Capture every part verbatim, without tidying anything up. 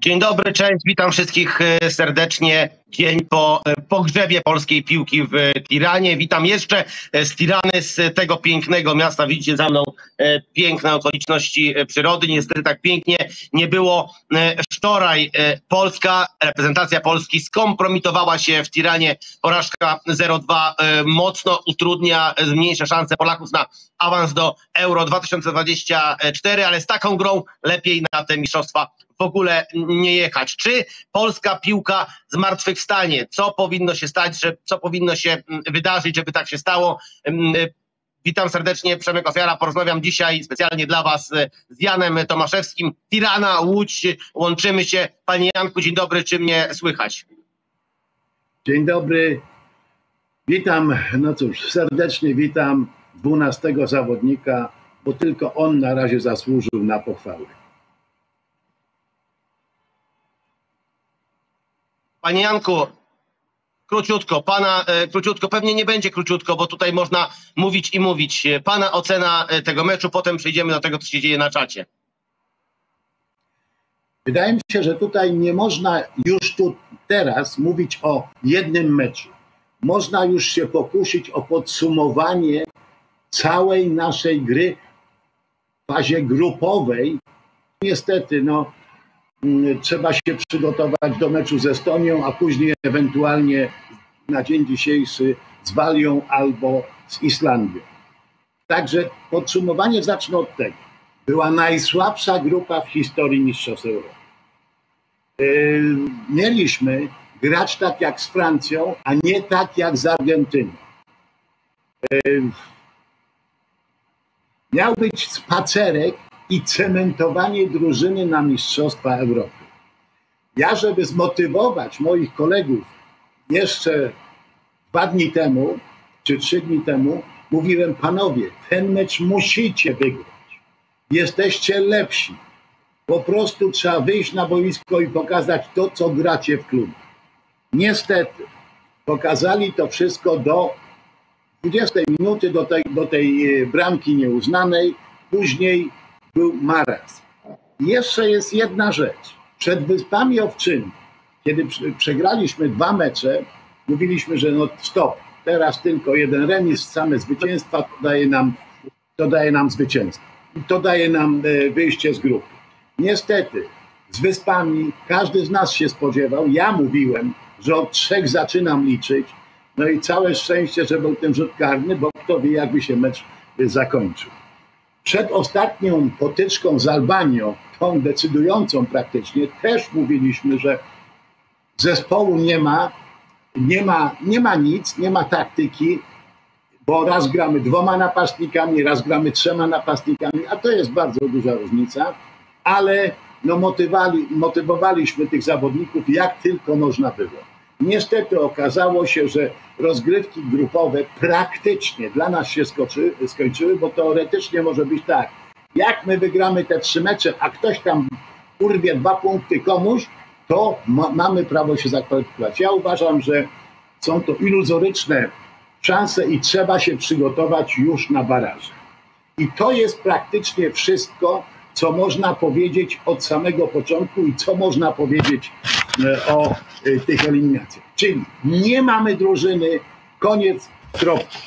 Dzień dobry, cześć, witam wszystkich serdecznie. Dzień po pogrzebie polskiej piłki w Tiranie. Witam jeszcze z Tirany, z tego pięknego miasta. Widzicie za mną piękne okoliczności przyrody. Niestety tak pięknie nie było wczoraj. Polska, reprezentacja Polski skompromitowała się w Tiranie. Porażka zero dwa mocno utrudnia, zmniejsza szanse Polaków na awans do Euro dwa tysiące dwudziestego czwartego, ale z taką grą lepiej na te mistrzostwa w ogóle nie jechać. Czy polska piłka zmartwychwstanie? Co powinno się stać, że, co powinno się wydarzyć, żeby tak się stało? Witam serdecznie, Przemek Ofiara. Porozmawiam dzisiaj specjalnie dla was z Janem Tomaszewskim. Tirana, Łódź, łączymy się. Panie Janku, dzień dobry, czy mnie słychać? Dzień dobry, witam, no cóż, serdecznie witam dwunastego zawodnika, bo tylko on na razie zasłużył na pochwały. Panie Janku, króciutko, pana, e, króciutko, pewnie nie będzie króciutko, bo tutaj można mówić i mówić. Pana ocena tego meczu, potem przejdziemy do tego, co się dzieje na czacie. Wydaje mi się, że tutaj nie można już tu teraz mówić o jednym meczu. Można już się pokusić o podsumowanie całej naszej gry w fazie grupowej. Niestety, no... trzeba się przygotować do meczu z Estonią, a później ewentualnie na dzień dzisiejszy z Walią albo z Islandią. Także podsumowanie zacznę od tego. Była najsłabsza grupa w historii mistrzostw Europy. Yy, mieliśmy grać tak jak z Francją, a nie tak jak z Argentyną. Yy, miał być spacerek i cementowanie drużyny na mistrzostwa Europy. Ja, żeby zmotywować moich kolegów, jeszcze dwa dni temu, czy trzy dni temu, mówiłem: panowie, ten mecz musicie wygrać. Jesteście lepsi. Po prostu trzeba wyjść na boisko i pokazać to, co gracie w klubie. Niestety, pokazali to wszystko do dwudziestej minuty, do tej, do tej bramki nieuznanej. Później był maraz. Jeszcze jest jedna rzecz. Przed Wyspami Owczymi, kiedy przegraliśmy dwa mecze, mówiliśmy, że no stop, teraz tylko jeden remis, same zwycięstwa, to daje nam, to daje nam zwycięstwo. To daje nam wyjście z grupy. Niestety, z Wyspami każdy z nas się spodziewał. Ja mówiłem, że od trzech zaczynam liczyć. No i całe szczęście, że był ten rzut karny, bo kto wie, jakby się mecz zakończył. Przed ostatnią potyczką z Albanią, tą decydującą praktycznie, też mówiliśmy, że zespołu nie ma, nie ma, nie ma nic, nie ma taktyki, bo raz gramy dwoma napastnikami, raz gramy trzema napastnikami, a to jest bardzo duża różnica, ale no motywali, motywowaliśmy tych zawodników jak tylko można było. Niestety okazało się, że rozgrywki grupowe praktycznie dla nas się skoczy, skończyły, bo teoretycznie może być tak, jak my wygramy te trzy mecze, a ktoś tam urwie dwa punkty komuś, to ma, mamy prawo się zakwalifikować. Ja uważam, że są to iluzoryczne szanse i trzeba się przygotować już na baraże. I to jest praktycznie wszystko, co można powiedzieć od samego początku i co można powiedzieć o tych eliminacjach. Czyli nie mamy drużyny, koniec, kropka.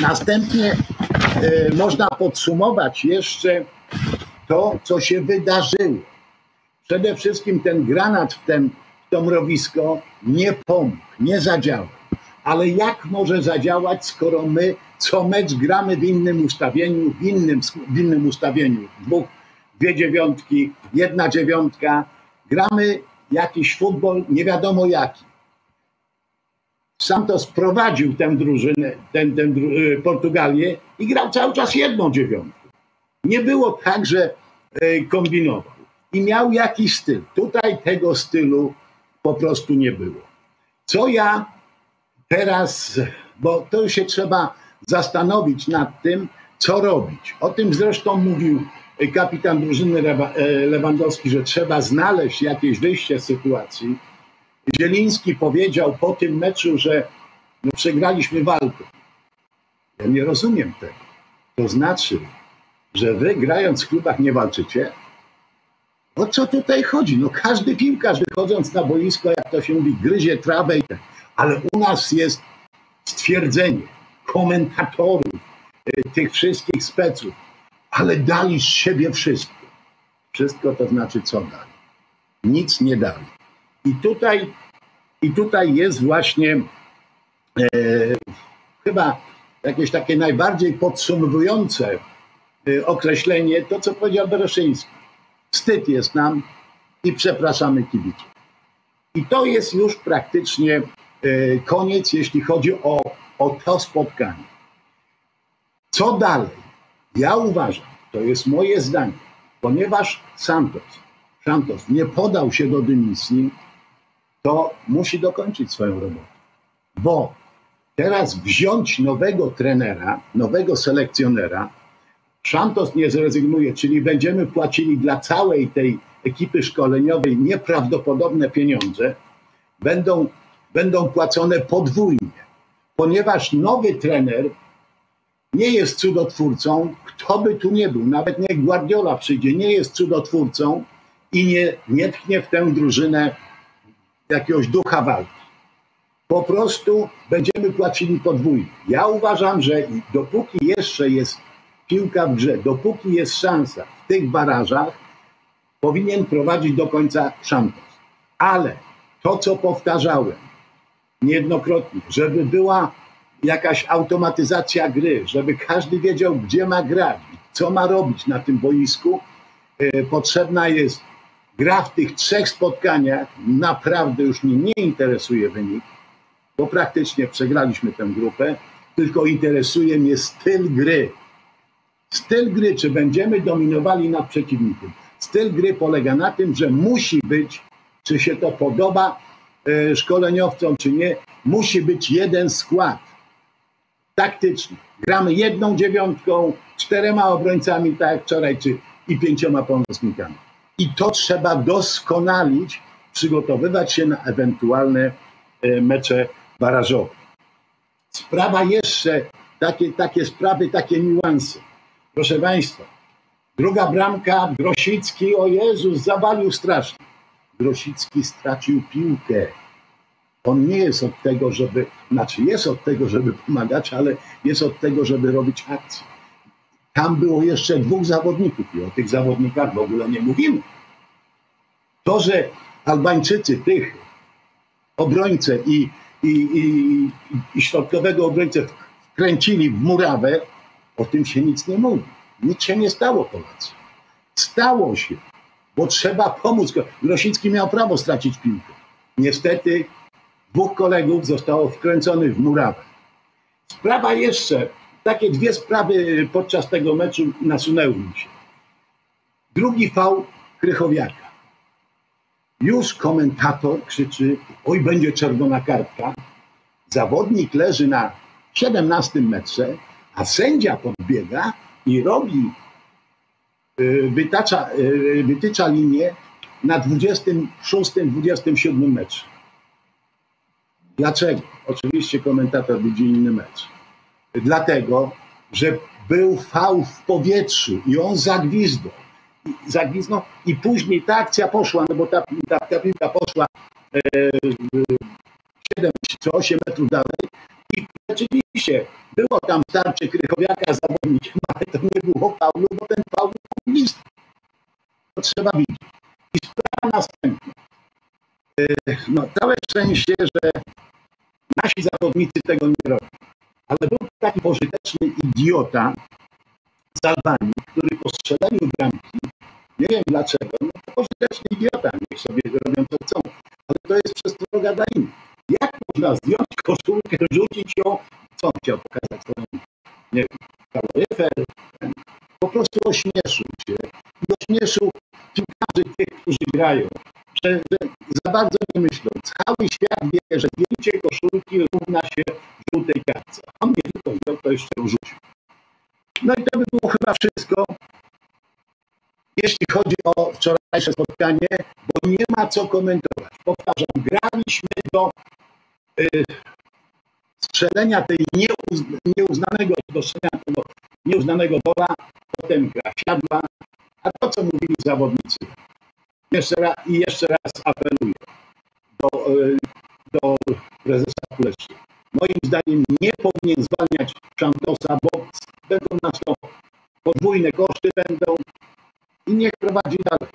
Następnie y, można podsumować jeszcze to, co się wydarzyło. Przede wszystkim ten granat w, ten, w to mrowisko nie pomógł, nie zadziałał. Ale jak może zadziałać, skoro my co mecz gramy w innym ustawieniu, w innym, w innym ustawieniu. Dwóch, dwie dziewiątki, jedna dziewiątka. Gramy jakiś futbol, nie wiadomo jaki. Santos prowadził tę drużynę, ten, ten, Portugalię i grał cały czas jedną dziewiątką. Nie było tak, że kombinował. I miał jakiś styl. Tutaj tego stylu po prostu nie było. Co ja teraz, bo to już się trzeba zastanowić nad tym, co robić. O tym zresztą mówił kapitan drużyny Lewandowski, że trzeba znaleźć jakieś wyjście z sytuacji. Zieliński powiedział po tym meczu, że no, przegraliśmy walkę. Ja nie rozumiem tego. To znaczy, że wy grając w klubach nie walczycie? O co tutaj chodzi? No każdy piłkarz wychodząc na boisko, jak to się mówi, gryzie trawę, ale u nas jest stwierdzenie komentatorów, tych wszystkich speców, ale dali z siebie wszystko. Wszystko to znaczy co dali? Nic nie dali. I tutaj, i tutaj jest właśnie e, chyba jakieś takie najbardziej podsumowujące e, określenie, to co powiedział Bereszyński. Wstyd jest nam i przepraszamy kibiców. I to jest już praktycznie e, koniec, jeśli chodzi o, o to spotkanie. Co dalej? Ja uważam, to jest moje zdanie, ponieważ Santos, Santos nie podał się do dymisji, to musi dokończyć swoją robotę. Bo teraz wziąć nowego trenera, nowego selekcjonera, Santos nie zrezygnuje, czyli będziemy płacili dla całej tej ekipy szkoleniowej nieprawdopodobne pieniądze, będą, będą płacone podwójnie, ponieważ nowy trener nie jest cudotwórcą, kto by tu nie był, nawet niech Guardiola przyjdzie, nie jest cudotwórcą i nie, nie tknie w tę drużynę jakiegoś ducha walki. Po prostu będziemy płacili podwójnie. Ja uważam, że dopóki jeszcze jest piłka w grze, dopóki jest szansa w tych barażach, powinien prowadzić do końca Santos. Ale to, co powtarzałem niejednokrotnie, żeby była jakaś automatyzacja gry, żeby każdy wiedział, gdzie ma grać, co ma robić na tym boisku. Yy, potrzebna jest gra w tych trzech spotkaniach. Naprawdę już mnie nie interesuje wynik, bo praktycznie przegraliśmy tę grupę, tylko interesuje mnie styl gry. Styl gry, czy będziemy dominowali nad przeciwnikiem. Styl gry polega na tym, że musi być, czy się to podoba yy, szkoleniowcom, czy nie, musi być jeden skład. Taktycznie. Gramy jedną dziewiątką, czterema obrońcami, tak jak wczoraj, czy i pięcioma pomocnikami. I to trzeba doskonalić, przygotowywać się na ewentualne e, mecze barażowe. Sprawa jeszcze, takie, takie sprawy, takie niuanse. Proszę Państwa, druga bramka, Grosicki, o Jezus, zawalił strasznie. Grosicki stracił piłkę. On nie jest od tego, żeby, znaczy jest od tego, żeby pomagać, ale jest od tego, żeby robić akcję. Tam było jeszcze dwóch zawodników i o tych zawodnikach w ogóle nie mówimy. To, że Albańczycy tych obrońcę i, i, i, i środkowego obrońcę wkręcili w murawę, o tym się nic nie mówi. Nic się nie stało, Polacy. Stało się, bo trzeba pomóc. Grosicki miał prawo stracić piłkę. Niestety dwóch kolegów zostało wkręconych w murawę. Sprawa jeszcze, takie dwie sprawy podczas tego meczu nasunęły mi się. Drugi faul Krychowiaka. Już komentator krzyczy, oj, będzie czerwona kartka. Zawodnik leży na siedemnastym metrze, a sędzia podbiega i robi, wytacza, wytycza linię na dwudziestym szóstym, dwudziestym siódmym metrze. Dlaczego? Oczywiście komentator widzi inny mecz. Dlatego, że był faul w powietrzu i on zagwizdał. Zagwizdał i później ta akcja poszła, no bo ta, ta, ta piłka poszła e, siedem czy osiem metrów dalej i rzeczywiście było tam starcie Krychowiaka z zawodnikiem, ale to nie było faulu, bo ten faul był bliski. To trzeba widzieć. I sprawa następna. No, całe szczęście, że nasi zawodnicy tego nie robią. Ale był taki pożyteczny idiota z Albanii, który po strzeleniu bramki, nie wiem dlaczego, no to pożyteczny idiota, niech sobie robią co chcą, ale to jest przestroga dla innych. Jak można zdjąć koszulkę, rzucić ją, co chciał pokazać swoją, nie wiem, po prostu ośmieszył się. Ośmieszył piłkarzy tych, którzy grają. Że, że za bardzo nie myślą. Cały świat wie, że zdjęcie koszulki równa się żółtej kartce. On nie tylko wziął, to jeszcze urzucił. No i to by było chyba wszystko, jeśli chodzi o wczorajsze spotkanie, bo nie ma co komentować. Powtarzam, graliśmy do yy, strzelenia tej nieuzna, nieuznanego, do strzelenia tego nieuznanego gola, potem gra siadła, a to, co mówili zawodnicy, Jeszcze raz, i jeszcze raz apeluję do, do prezesa Kuleszy. Moim zdaniem nie powinien zwalniać Santosa, bo będą nas to podwójne koszty będą i niech prowadzi dalej.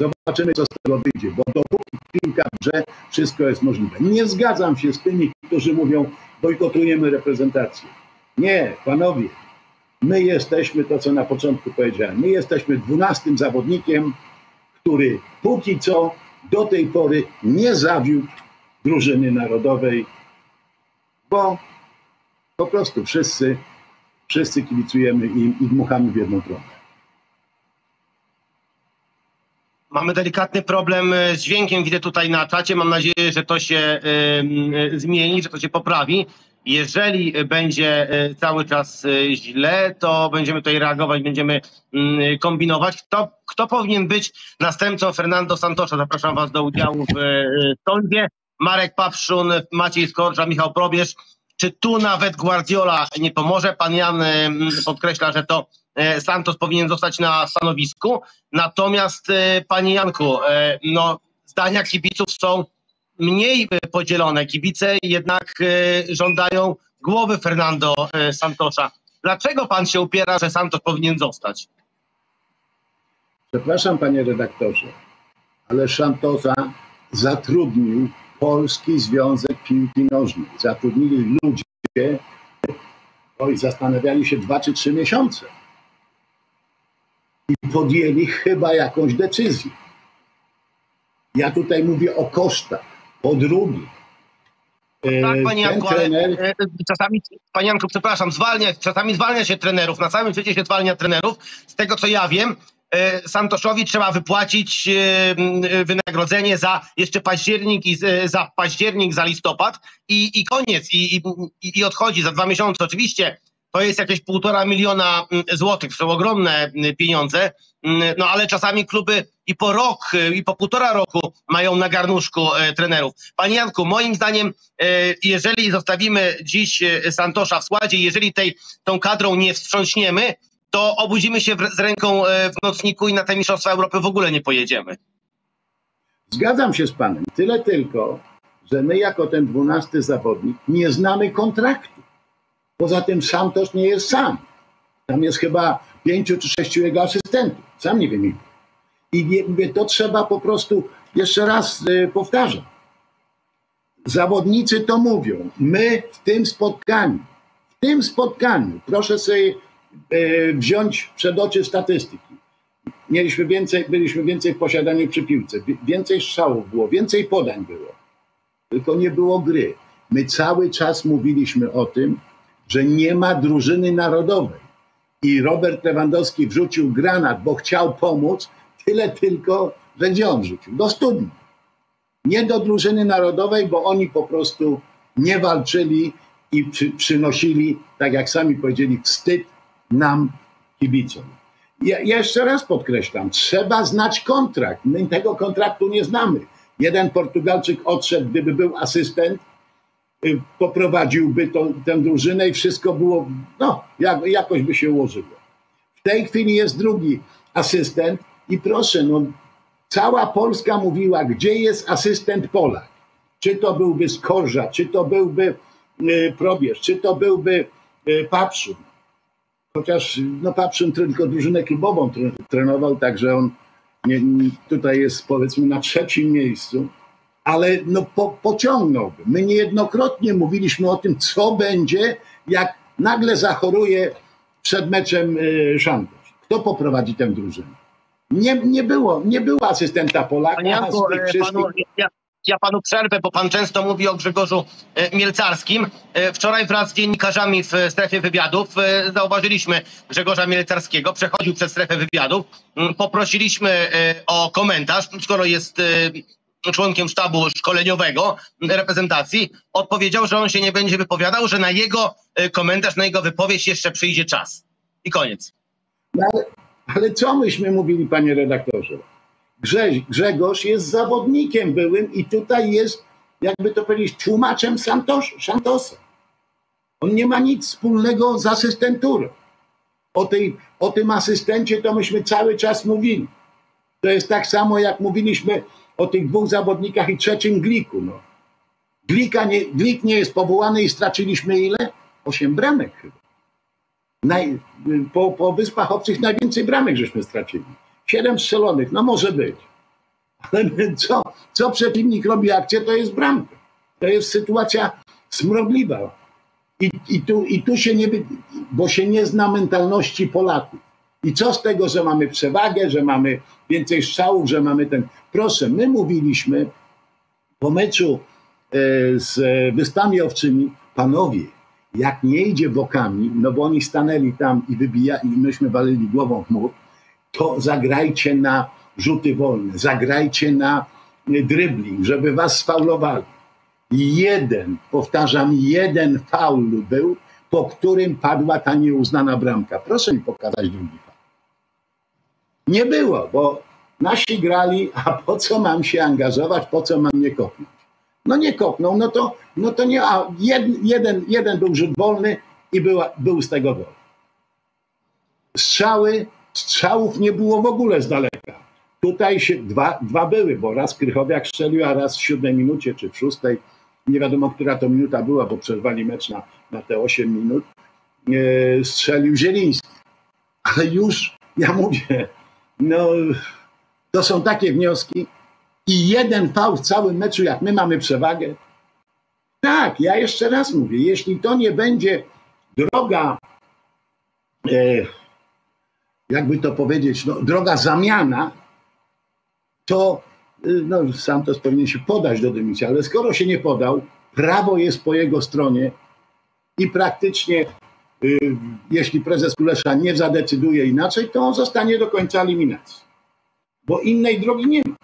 Zobaczymy, co z tego wyjdzie, bo dopóki piłka grze, wszystko jest możliwe. Nie zgadzam się z tymi, którzy mówią, bojkotujemy reprezentację. Nie, panowie, my jesteśmy, to co na początku powiedziałem, my jesteśmy dwunastym zawodnikiem, który póki co do tej pory nie zawiódł drużyny narodowej, bo po prostu wszyscy, wszyscy kibicujemy im i dmuchamy w jedną stronę. Mamy delikatny problem z dźwiękiem, widzę tutaj na czacie. Mam nadzieję, że to się y, zmieni, że to się poprawi. Jeżeli będzie cały czas źle, to będziemy tutaj reagować, będziemy kombinować. Kto, kto powinien być następcą Fernando Santosa? Zapraszam was do udziału w sądzie. Marek Papszun, Maciej Skorża, Michał Probierz. Czy tu nawet Guardiola nie pomoże? Pan Jan podkreśla, że to Santos powinien zostać na stanowisku. Natomiast, panie Janku, no, zdania kibiców są mniej podzielone. Kibice jednak żądają głowy Fernando Santosa. Dlaczego pan się upiera, że Santos powinien zostać? Przepraszam, panie redaktorze, ale Santosa zatrudnił Polski Związek Piłki Nożnej. Zatrudnili ludzie, oj, zastanawiali się dwa czy trzy miesiące i podjęli chyba jakąś decyzję. Ja tutaj mówię o kosztach. Po drugie, no tak, panie Janku, trener... ale czasami, panie Janku, przepraszam, zwalnia, czasami zwalnia się trenerów. Na całym świecie się zwalnia trenerów. Z tego, co ja wiem, Santoszowi trzeba wypłacić wynagrodzenie za jeszcze październik, i za październik, za listopad i, i koniec. I, i, I odchodzi za dwa miesiące. Oczywiście to jest jakieś półtora miliona złotych, to są ogromne pieniądze, no ale czasami kluby i po rok, i po półtora roku mają na garnuszku trenerów. Panie Janku, moim zdaniem, jeżeli zostawimy dziś Santosza w składzie, jeżeli tej, tą kadrą nie wstrząśniemy, to obudzimy się z ręką w nocniku i na te mistrzostwa Europy w ogóle nie pojedziemy. Zgadzam się z panem, tyle tylko, że my jako ten dwunasty zawodnik nie znamy kontraktu. Poza tym Santos nie jest sam. Tam jest chyba pięciu czy sześciu jego asystentów. Sam nie wiem ile. I mówię, to trzeba po prostu, jeszcze raz y, powtarzam. Zawodnicy to mówią. My w tym spotkaniu, w tym spotkaniu, proszę sobie y, wziąć przed oczy statystyki. Mieliśmy więcej, byliśmy więcej w posiadaniu przy piłce. Więcej strzałów było, więcej podań było. Tylko nie było gry. My cały czas mówiliśmy o tym, że nie ma drużyny narodowej. I Robert Lewandowski wrzucił granat, bo chciał pomóc, tyle tylko, że gdzie on wrzucił? Do studni. Nie do drużyny narodowej, bo oni po prostu nie walczyli i przy, przynosili, tak jak sami powiedzieli, wstyd nam, kibicom. Ja, ja jeszcze raz podkreślam, trzeba znać kontrakt. My tego kontraktu nie znamy. Jeden Portugalczyk odszedł, gdyby był asystent, poprowadziłby tą, tę drużynę i wszystko było, no, jak, jakoś by się ułożyło. W tej chwili jest drugi asystent i proszę, no, cała Polska mówiła, gdzie jest asystent Polak. Czy to byłby Skorża, czy to byłby y, Probierz, czy to byłby y, Papszun. Chociaż, no, Papszun tylko drużynę klubową tre, trenował, także on nie, nie, tutaj jest, powiedzmy, na trzecim miejscu. Ale no, po, pociągnąłby. My niejednokrotnie mówiliśmy o tym, co będzie, jak nagle zachoruje przed meczem y, Santos. Kto poprowadzi tę drużynę? Nie, nie, było, nie było asystenta Polaka. Janku, panu, ja, ja panu przerwę, bo pan często mówi o Grzegorzu Mielcarskim. Wczoraj wraz z dziennikarzami w strefie wywiadów zauważyliśmy Grzegorza Mielcarskiego. Przechodził przez strefę wywiadów. Poprosiliśmy o komentarz, skoro jest członkiem sztabu szkoleniowego reprezentacji, odpowiedział, że on się nie będzie wypowiadał, że na jego komentarz, na jego wypowiedź jeszcze przyjdzie czas. I koniec. No ale, ale co myśmy mówili, panie redaktorze? Grze, Grzegorz jest zawodnikiem byłym i tutaj jest, jakby to powiedzieć, tłumaczem Santos, Santosa. On nie ma nic wspólnego z asystenturą. O, tej, o tym asystencie to myśmy cały czas mówili. To jest tak samo, jak mówiliśmy o tych dwóch zawodnikach i trzecim Gliku. No. Glika nie, Glik nie jest powołany i straciliśmy ile? Osiem bramek chyba. Naj, po, po Wyspach Obcych najwięcej bramek żeśmy stracili. Siedem strzelonych, no może być. Ale co, co przeciwnik robi akcję, to jest bramka. To jest sytuacja smrodliwa. I, i, tu, i tu się nie... Bo się nie zna mentalności Polaków. I co z tego, że mamy przewagę, że mamy więcej strzałów, że mamy ten... Proszę, my mówiliśmy po meczu z Wyspami Owczymi, panowie, jak nie idzie bokami, no bo oni stanęli tam i wybijali, i myśmy walili głową w mur, to zagrajcie na rzuty wolne, zagrajcie na drybling, żeby was sfaulowali. I jeden, powtarzam, jeden faul był, po którym padła ta nieuznana bramka. Proszę mi pokazać drugi faul. Nie było, bo nasi grali, a po co mam się angażować, po co mam nie kopnąć? No nie kopnął, no to, no to nie, a jeden, jeden, jeden był rzut wolny i była, był z tego gol. Strzały, strzałów nie było w ogóle z daleka. Tutaj się dwa, dwa były, bo raz Krychowiak strzelił, a raz w siódmej minucie czy w szóstej. Nie wiadomo, która to minuta była, bo przerwali mecz na, na te osiem minut. Yy, strzelił Zieliński. Ale już, ja mówię, no to są takie wnioski. I jeden faul w całym meczu, jak my mamy przewagę. Tak, ja jeszcze raz mówię, jeśli to nie będzie droga, yy, jakby to powiedzieć, no, droga zamiana, to no, Santos powinien się podać do dymisji, ale skoro się nie podał, prawo jest po jego stronie i praktycznie y, jeśli prezes Kulesza nie zadecyduje inaczej, to on zostanie do końca eliminacji. Bo innej drogi nie ma.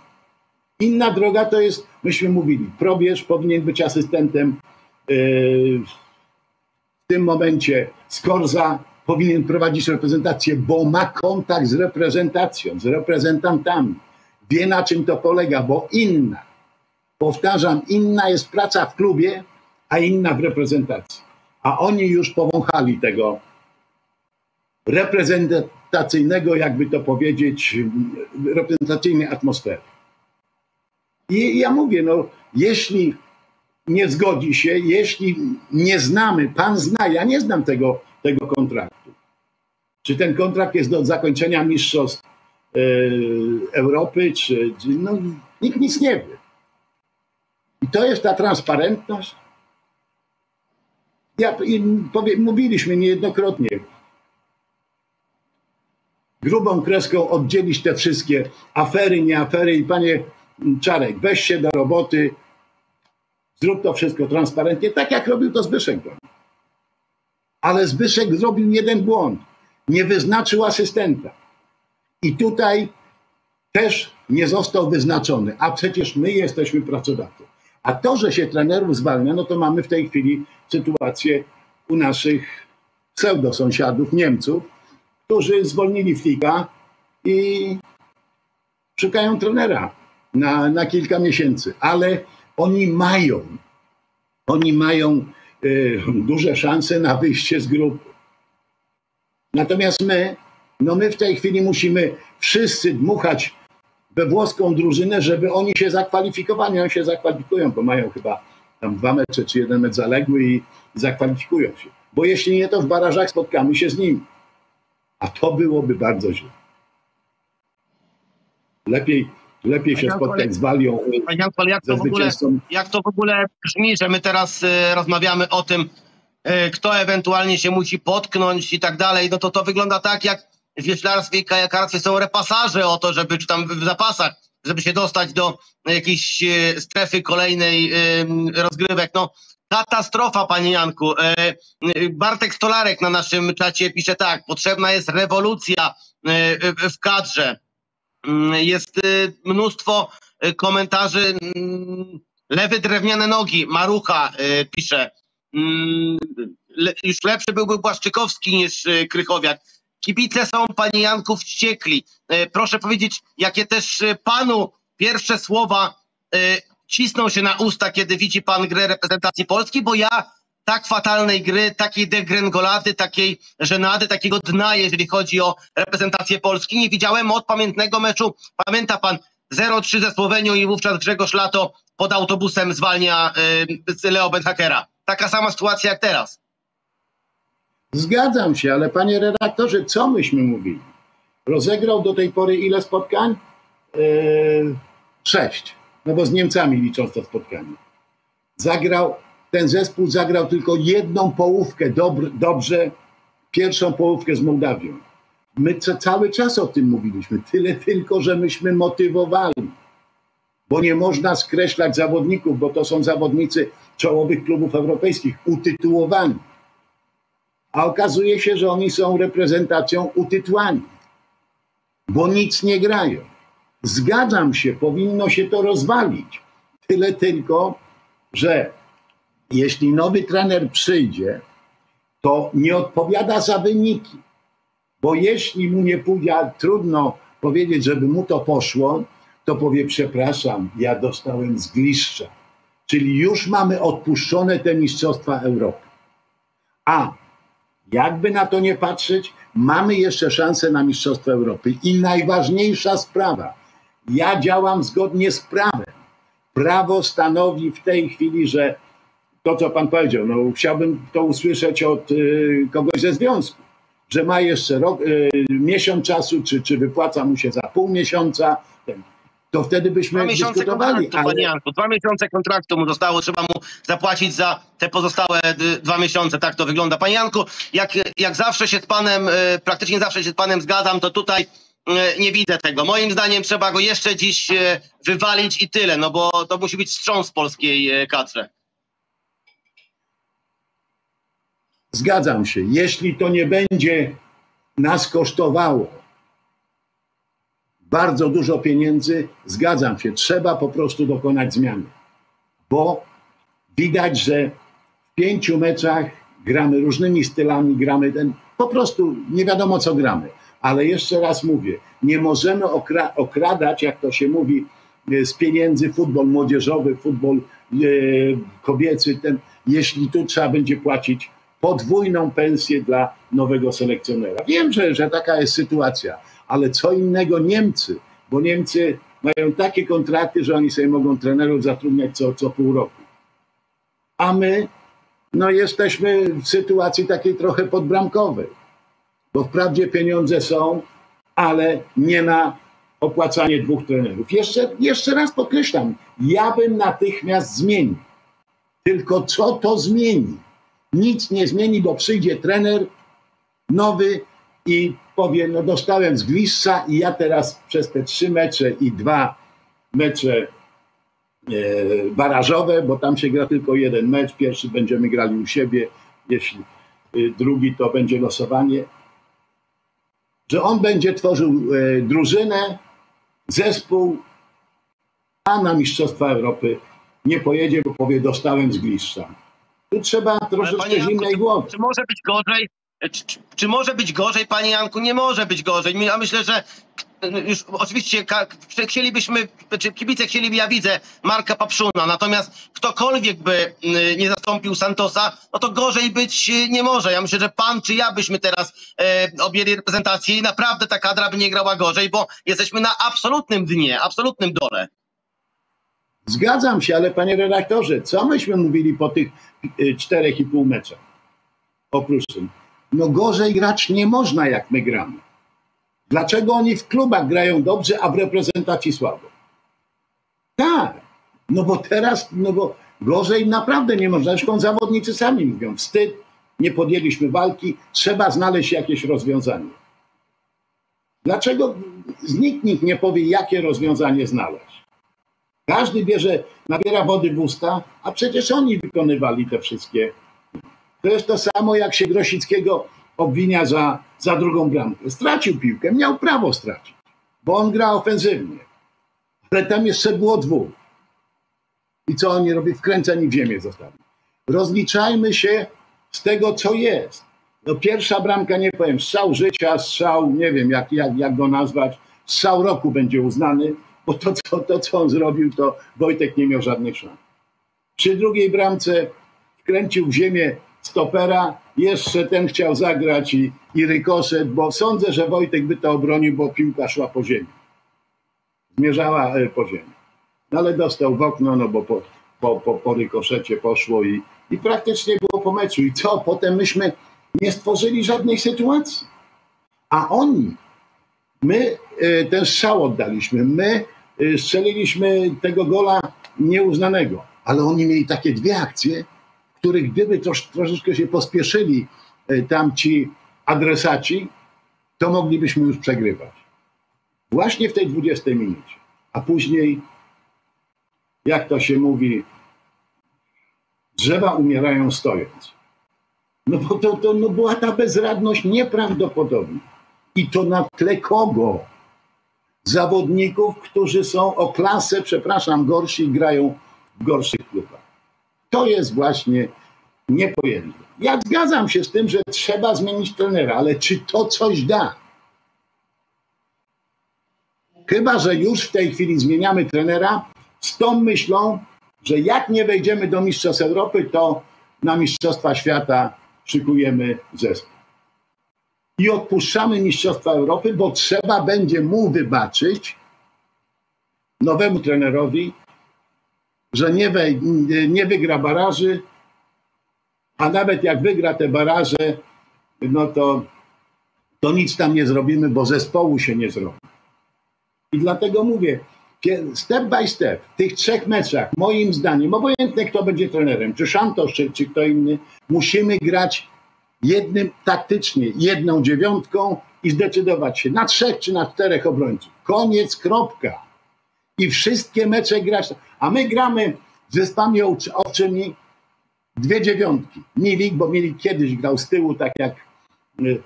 Inna droga to jest, myśmy mówili, Probierz powinien być asystentem y, w tym momencie Skorża powinien prowadzić reprezentację, bo ma kontakt z reprezentacją, z reprezentantami. Wie, na czym to polega, bo inna, powtarzam, inna jest praca w klubie, a inna w reprezentacji. A oni już powąchali tego reprezentacyjnego, jakby to powiedzieć, reprezentacyjnej atmosfery. I ja mówię, no jeśli nie zgodzi się, jeśli nie znamy, pan zna, ja nie znam tego, tego kontraktu. Czy ten kontrakt jest do zakończenia mistrzostw Europy, czy, czy no, nikt nic nie wie. I to jest ta transparentność. Ja, powie, mówiliśmy niejednokrotnie, grubą kreską oddzielić te wszystkie afery, nie afery i panie Czarek, weź się do roboty, zrób to wszystko transparentnie, tak jak robił to Zbyszek. Ale Zbyszek zrobił jeden błąd. Nie wyznaczył asystenta. I tutaj też nie został wyznaczony, a przecież my jesteśmy pracodawcą. A to, że się trenerów zwalnia, no to mamy w tej chwili sytuację u naszych pseudosąsiadów, Niemców, którzy zwolnili Flika i szukają trenera na, na kilka miesięcy. Ale oni mają, oni mają y, duże szanse na wyjście z grupy. Natomiast my... No my w tej chwili musimy wszyscy dmuchać we włoską drużynę, żeby oni się zakwalifikowali. Oni się zakwalifikują, bo mają chyba tam dwa mecze czy jeden mecz zaległy i zakwalifikują się. Bo jeśli nie, to w barażach spotkamy się z nimi. A to byłoby bardzo źle. Lepiej, lepiej się spotkać z Walią. Ale jak to, w ogóle, jak to w ogóle brzmi, że my teraz y, rozmawiamy o tym, y, kto ewentualnie się musi potknąć i tak dalej, no to to wygląda tak, jak w wioślarstwie i kajakarstwie są repasaże o to, żeby, czy tam w zapasach, żeby się dostać do jakiejś e, strefy kolejnej e, rozgrywek. No, katastrofa, panie Janku. E, Bartek Stolarek na naszym czacie pisze tak, potrzebna jest rewolucja e, w kadrze. E, jest e, mnóstwo komentarzy. E, lewy drewniane nogi, Marucha e, pisze. E, le, już lepszy byłby Błaszczykowski niż e, Krychowiak. Kibice są, panie Janku, wściekli. E, proszę powiedzieć, jakie też panu pierwsze słowa e, cisną się na usta, kiedy widzi pan grę reprezentacji Polski, bo ja tak fatalnej gry, takiej degrengolady, takiej żenady, takiego dna, jeżeli chodzi o reprezentację Polski. Nie widziałem od pamiętnego meczu, pamięta pan, zero trzy ze Słowenią i wówczas Grzegorz Lato pod autobusem zwalnia y, Leo Beenhakkera. Taka sama sytuacja jak teraz. Zgadzam się, ale panie redaktorze, co myśmy mówili? Rozegrał do tej pory ile spotkań? Yy, sześć. No bo z Niemcami licząc to spotkanie. Zagrał, ten zespół zagrał tylko jedną połówkę dobr, dobrze, pierwszą połówkę z Mołdawią. My co, cały czas o tym mówiliśmy. Tyle tylko, że myśmy motywowali. Bo nie można skreślać zawodników, bo to są zawodnicy czołowych klubów europejskich, utytułowani. A okazuje się, że oni są reprezentacją utytułani, bo nic nie grają. Zgadzam się, powinno się to rozwalić. Tyle tylko, że jeśli nowy trener przyjdzie, to nie odpowiada za wyniki. Bo jeśli mu nie pójdzie, trudno powiedzieć, żeby mu to poszło, to powie, przepraszam, ja dostałem zgliszcza. Czyli już mamy odpuszczone te mistrzostwa Europy. A jakby na to nie patrzeć, mamy jeszcze szansę na mistrzostwo Europy. I najważniejsza sprawa. Ja działam zgodnie z prawem. Prawo stanowi w tej chwili, że to, co pan powiedział, no chciałbym to usłyszeć od y, kogoś ze związku, że ma jeszcze rok, y, miesiąc czasu, czy, czy wypłaca mu się za pół miesiąca, ten, to wtedy byśmy dwa miesiące dyskutowali. Kontraktu, ale... panie Janku, dwa miesiące kontraktu mu zostało, trzeba mu zapłacić za te pozostałe dwa miesiące, tak to wygląda. Panie Janku, jak, jak zawsze się z panem, y, praktycznie zawsze się z panem zgadzam, to tutaj nie widzę tego. Moim zdaniem trzeba go jeszcze dziś wywalić i tyle, no bo to musi być wstrząs polskiej kadrze. Zgadzam się. Jeśli to nie będzie nas kosztowało bardzo dużo pieniędzy, zgadzam się. Trzeba po prostu dokonać zmiany, bo widać, że w pięciu meczach gramy różnymi stylami, gramy ten, po prostu nie wiadomo co gramy. Ale jeszcze raz mówię, nie możemy okra okradać, jak to się mówi, z pieniędzy futbol młodzieżowy, futbol e, kobiecy, ten, jeśli tu trzeba będzie płacić podwójną pensję dla nowego selekcjonera. Wiem, że, że taka jest sytuacja, ale co innego Niemcy, bo Niemcy mają takie kontrakty, że oni sobie mogą trenerów zatrudniać co, co pół roku. A my no, jesteśmy w sytuacji takiej trochę podbramkowej. Bo wprawdzie pieniądze są, ale nie na opłacanie dwóch trenerów. Jeszcze, jeszcze raz podkreślam, ja bym natychmiast zmienił. Tylko co to zmieni? Nic nie zmieni, bo przyjdzie trener nowy i powie, no dostałem zgliszcza i ja teraz przez te trzy mecze i dwa mecze e, barażowe, bo tam się gra tylko jeden mecz, pierwszy będziemy grali u siebie, jeśli y, drugi to będzie losowanie. Że on będzie tworzył e, drużynę, zespół, a na Mistrzostwa Europy nie pojedzie, bo powie, dostałem zgliszcza. Tu trzeba troszeczkę zimnej głowy. Czy może być gorzej? Czy, czy, czy może być gorzej, panie Janku? Nie może być gorzej. Ja myślę, że już oczywiście chcielibyśmy, czy kibice chcieliby, ja widzę, Marka Papszuna, natomiast ktokolwiek by nie zastąpił Santosa, no to gorzej być nie może. Ja myślę, że pan czy ja byśmy teraz e, objęli reprezentację i naprawdę ta kadra by nie grała gorzej, bo jesteśmy na absolutnym dnie, absolutnym dole. Zgadzam się, ale panie redaktorze, co myśmy mówili po tych czterech i pół meczach? Oprócz tym, no gorzej grać nie można, jak my gramy. Dlaczego oni w klubach grają dobrze, a w reprezentacji słabo? Tak, no bo teraz, no bo gorzej naprawdę nie można. Zresztą zawodnicy sami mówią, wstyd, nie podjęliśmy walki, trzeba znaleźć jakieś rozwiązanie. Dlaczego nikt, nikt nie powie, jakie rozwiązanie znaleźć? Każdy bierze, nabiera wody w usta, a przecież oni wykonywali te wszystkie. To jest to samo, jak się Grosickiego obwinia za, za drugą bramkę. Stracił piłkę, miał prawo stracić, bo on gra ofensywnie. Ale tam jeszcze było dwóch. I co oni robią? Wkręceni w ziemię zostali. Rozliczajmy się z tego, co jest. No pierwsza bramka, nie powiem, strzał życia, strzał, nie wiem jak, jak, jak go nazwać, strzał roku będzie uznany, bo to, to, to co on zrobił, to Wojtek nie miał żadnych szans. Przy drugiej bramce wkręcił w ziemię stopera, jeszcze ten chciał zagrać i, i rykoszet, bo sądzę, że Wojtek by to obronił, bo piłka szła po ziemi. Zmierzała po ziemi. No ale dostał w okno, no bo po, po, po, po rykoszecie poszło i, i praktycznie było po meczu. I co? Potem myśmy nie stworzyli żadnej sytuacji. A oni, my ten strzał oddaliśmy, my strzeliliśmy tego gola nieuznanego. Ale oni mieli takie dwie akcje, których gdyby trosz, troszeczkę się pospieszyli tamci adresaci, to moglibyśmy już przegrywać. Właśnie w tej dwudziestej minucie. A później, jak to się mówi, drzewa umierają stojąc. No bo to, to no była ta bezradność nieprawdopodobna. I to na tle kogo? Zawodników, którzy są o klasę, przepraszam, gorsi i grają w gorszych klubach. To jest właśnie niepojęte. Ja zgadzam się z tym, że trzeba zmienić trenera, ale czy to coś da? Chyba że już w tej chwili zmieniamy trenera z tą myślą, że jak nie wejdziemy do Mistrzostw Europy, to na Mistrzostwa Świata szykujemy zespół. I odpuszczamy Mistrzostwa Europy, bo trzeba będzie mu wybaczyć, nowemu trenerowi, że nie, wej, nie wygra baraży, a nawet jak wygra te baraże, no to, to nic tam nie zrobimy, bo zespołu się nie zrobi. I dlatego mówię, step by step, w tych trzech meczach, moim zdaniem, obojętnie kto będzie trenerem, czy Santos, czy, czy kto inny, musimy grać jednym taktycznie, jedną dziewiątką i zdecydować się na trzech czy na czterech obrońców. Koniec, kropka. I wszystkie mecze grać. A my gramy z Wyspami Owczymi dwie dziewiątki. Milik, bo Milik kiedyś grał z tyłu, tak jak y,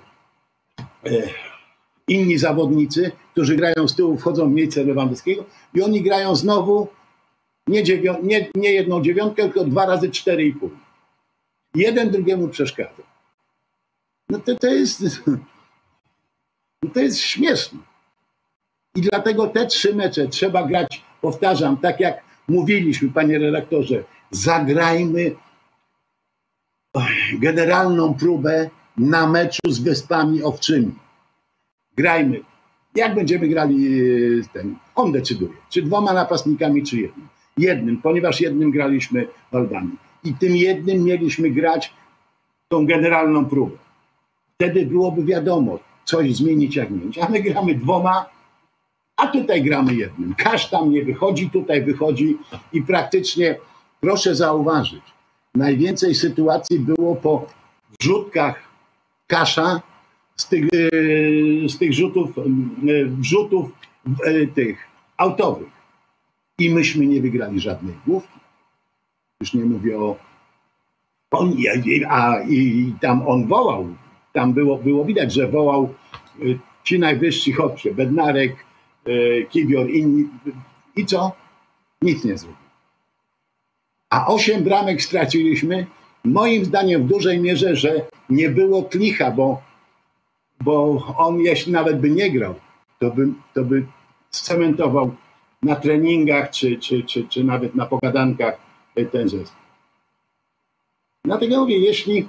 y, inni zawodnicy, którzy grają z tyłu, wchodzą w miejsce Lewandowskiego i oni grają znowu nie, dziewią- nie, nie jedną dziewiątkę, tylko dwa razy cztery i pół. Jeden drugiemu przeszkadza. No to, to jest... To jest śmieszne. I dlatego te trzy mecze trzeba grać, powtarzam, tak jak mówiliśmy, panie redaktorze, zagrajmy generalną próbę na meczu z Wyspami Owczymi. Grajmy. Jak będziemy grali ten? On decyduje. Czy dwoma napastnikami, czy jednym. Jednym, ponieważ jednym graliśmy Waldami. I tym jednym mieliśmy grać tą generalną próbę. Wtedy byłoby wiadomo, coś zmienić, jak zmienić. A my gramy dwoma, a tutaj gramy jednym. Każ tam nie wychodzi, tutaj wychodzi i praktycznie, proszę zauważyć, najwięcej sytuacji było po wrzutkach Kasza, z tych, z tych rzutów, wrzutów tych autowych. I myśmy nie wygrali żadnej główki. Już nie mówię o... On, a i tam on wołał. Tam było, było widać, że wołał ci najwyżsi chodźcie, Bednarek, Kibior, inni. I co? Nic nie zrobił. A osiem bramek straciliśmy. Moim zdaniem w dużej mierze, że nie było Klicha, bo, bo on jeśli nawet by nie grał, to by, to by scementował na treningach czy, czy, czy, czy nawet na pogadankach ten zespół. Dlatego mówię, jeśli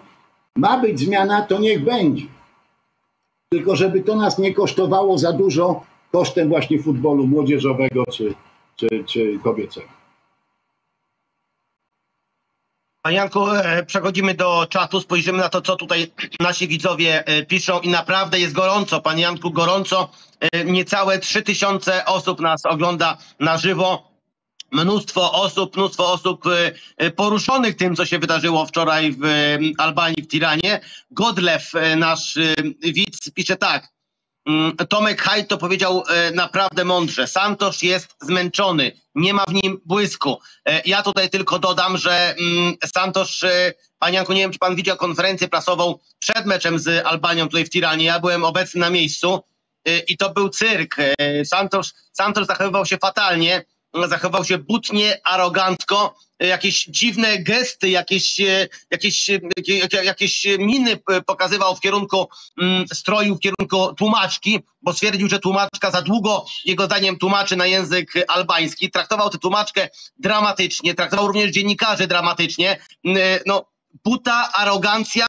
ma być zmiana, to niech będzie. Tylko żeby to nas nie kosztowało za dużo kosztem właśnie futbolu młodzieżowego czy, czy, czy kobiecego. Panie Janku, przechodzimy do czatu, spojrzymy na to, co tutaj nasi widzowie piszą i naprawdę jest gorąco. Panie Janku, gorąco. Niecałe trzy tysiące osób nas ogląda na żywo. Mnóstwo osób, mnóstwo osób poruszonych tym, co się wydarzyło wczoraj w Albanii, w Tiranie. Godlew, nasz widz, pisze tak. Tomek Hajto powiedział naprawdę mądrze. Santos jest zmęczony, nie ma w nim błysku. Ja tutaj tylko dodam, że Santos, panie Janku, nie wiem, czy pan widział konferencję prasową przed meczem z Albanią tutaj w Tiranie. Ja byłem obecny na miejscu i to był cyrk. Santos, Santos zachowywał się fatalnie. Zachował się butnie, arogancko, jakieś dziwne gesty, jakieś, jakieś, jakieś miny pokazywał w kierunku stroju, w kierunku tłumaczki, bo stwierdził, że tłumaczka za długo, jego zdaniem, tłumaczy na język albański. Traktował tę tłumaczkę dramatycznie, traktował również dziennikarzy dramatycznie. No, buta, arogancja,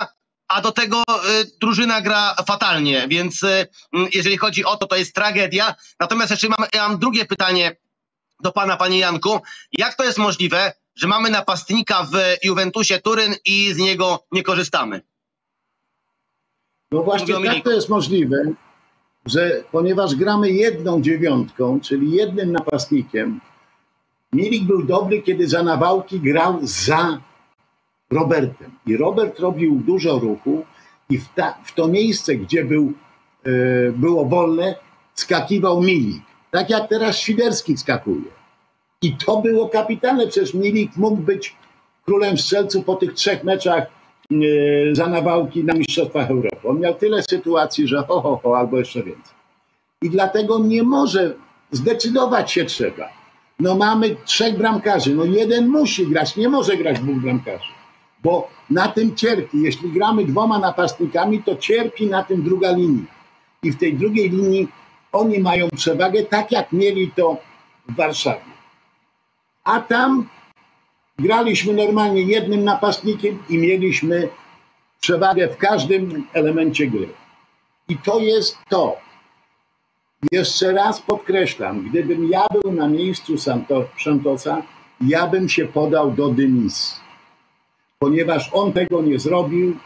a do tego y, drużyna gra fatalnie, więc y, jeżeli chodzi o to, to jest tragedia. Natomiast jeszcze mam, ja mam drugie pytanie do pana, panie Janku. Jak to jest możliwe, że mamy napastnika w Juventusie Turyn i z niego nie korzystamy? No właśnie, jak to jest możliwe, że ponieważ gramy jedną dziewiątką, czyli jednym napastnikiem, Milik był dobry, kiedy za nawałki grał za Robertem. I Robert robił dużo ruchu i w, ta, w to miejsce, gdzie był, yy, było wolne, skakiwał Milik. Tak jak teraz Świderski skakuje. I to było kapitalne. Przecież Milik mógł być królem strzelców po tych trzech meczach yy, za nawałki na Mistrzostwach Europy. On miał tyle sytuacji, że ho, ho, ho, albo jeszcze więcej. I dlatego nie może, zdecydować się trzeba. No mamy trzech bramkarzy, no jeden musi grać, nie może grać dwóch bramkarzy. Bo na tym cierpi. Jeśli gramy dwoma napastnikami, to cierpi na tym druga linia. I w tej drugiej linii oni mają przewagę, tak jak mieli to w Warszawie. A tam graliśmy normalnie jednym napastnikiem i mieliśmy przewagę w każdym elemencie gry. I to jest to. Jeszcze raz podkreślam, gdybym ja był na miejscu Santosa, ja bym się podał do dymisji. Ponieważ on tego nie zrobił,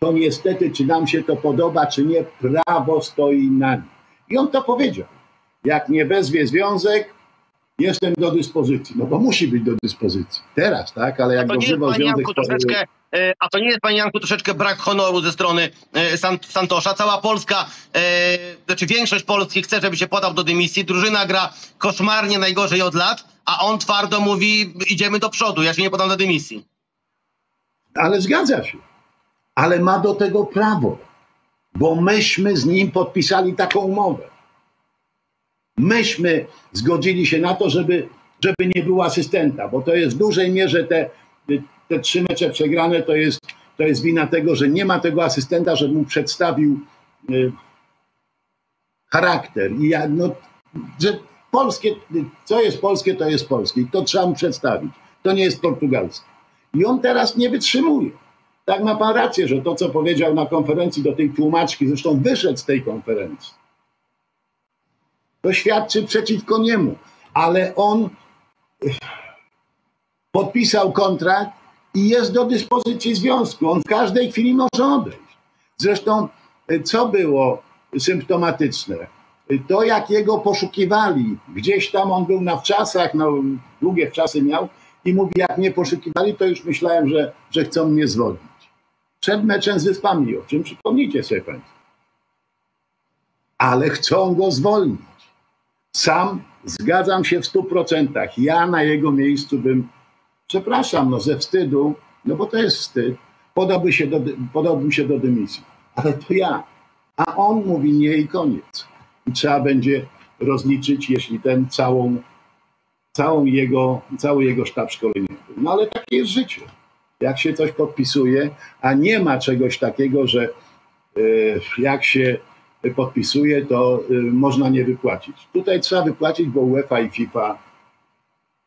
to niestety, czy nam się to podoba, czy nie, prawo stoi na nim. I on to powiedział. Jak nie wezwie związek, jestem do dyspozycji. No bo musi być do dyspozycji. Teraz, tak? Ale jak dożywał związek... Troszeczkę... A to nie jest, panie Janku, troszeczkę brak honoru ze strony Santosza. Cała Polska, znaczy większość Polski chce, żeby się podał do dymisji. Drużyna gra koszmarnie, najgorzej od lat, a on twardo mówi, idziemy do przodu, ja się nie podam do dymisji. Ale zgadza się. Ale ma do tego prawo. Bo myśmy z nim podpisali taką umowę. Myśmy zgodzili się na to, żeby, żeby nie było asystenta. Bo to jest w dużej mierze te, te trzy mecze przegrane, to jest, to jest wina tego, że nie ma tego asystenta, żeby mu przedstawił y, charakter. I ja, no, że polskie, co jest polskie, to jest polskie. I to trzeba mu przedstawić. To nie jest portugalskie. I on teraz nie wytrzymuje. Tak ma pan rację, że to, co powiedział na konferencji do tej tłumaczki, zresztą wyszedł z tej konferencji, to świadczy przeciwko niemu. Ale on podpisał kontrakt i jest do dyspozycji związku. On w każdej chwili może odejść. Zresztą, co było symptomatyczne, to jak jego poszukiwali, gdzieś tam on był na wczasach, no, długie wczasy miał, i mówi, jak mnie poszukiwali, to już myślałem, że, że chcą mnie zwolnić. Przed meczem z Wyspami, o czym przypomnijcie sobie państwo. Ale chcą go zwolnić. Sam zgadzam się w stu procentach. Ja na jego miejscu bym, przepraszam, no ze wstydu, no bo to jest wstyd, podałby się do, podałbym się do dymisji. Ale to ja. A on mówi nie i koniec. I trzeba będzie rozliczyć, jeśli ten całą Całą jego, cały jego sztab szkoleniowy. No ale takie jest życie. Jak się coś podpisuje, a nie ma czegoś takiego, że y, jak się podpisuje, to y, można nie wypłacić. Tutaj trzeba wypłacić, bo UEFA i FIFA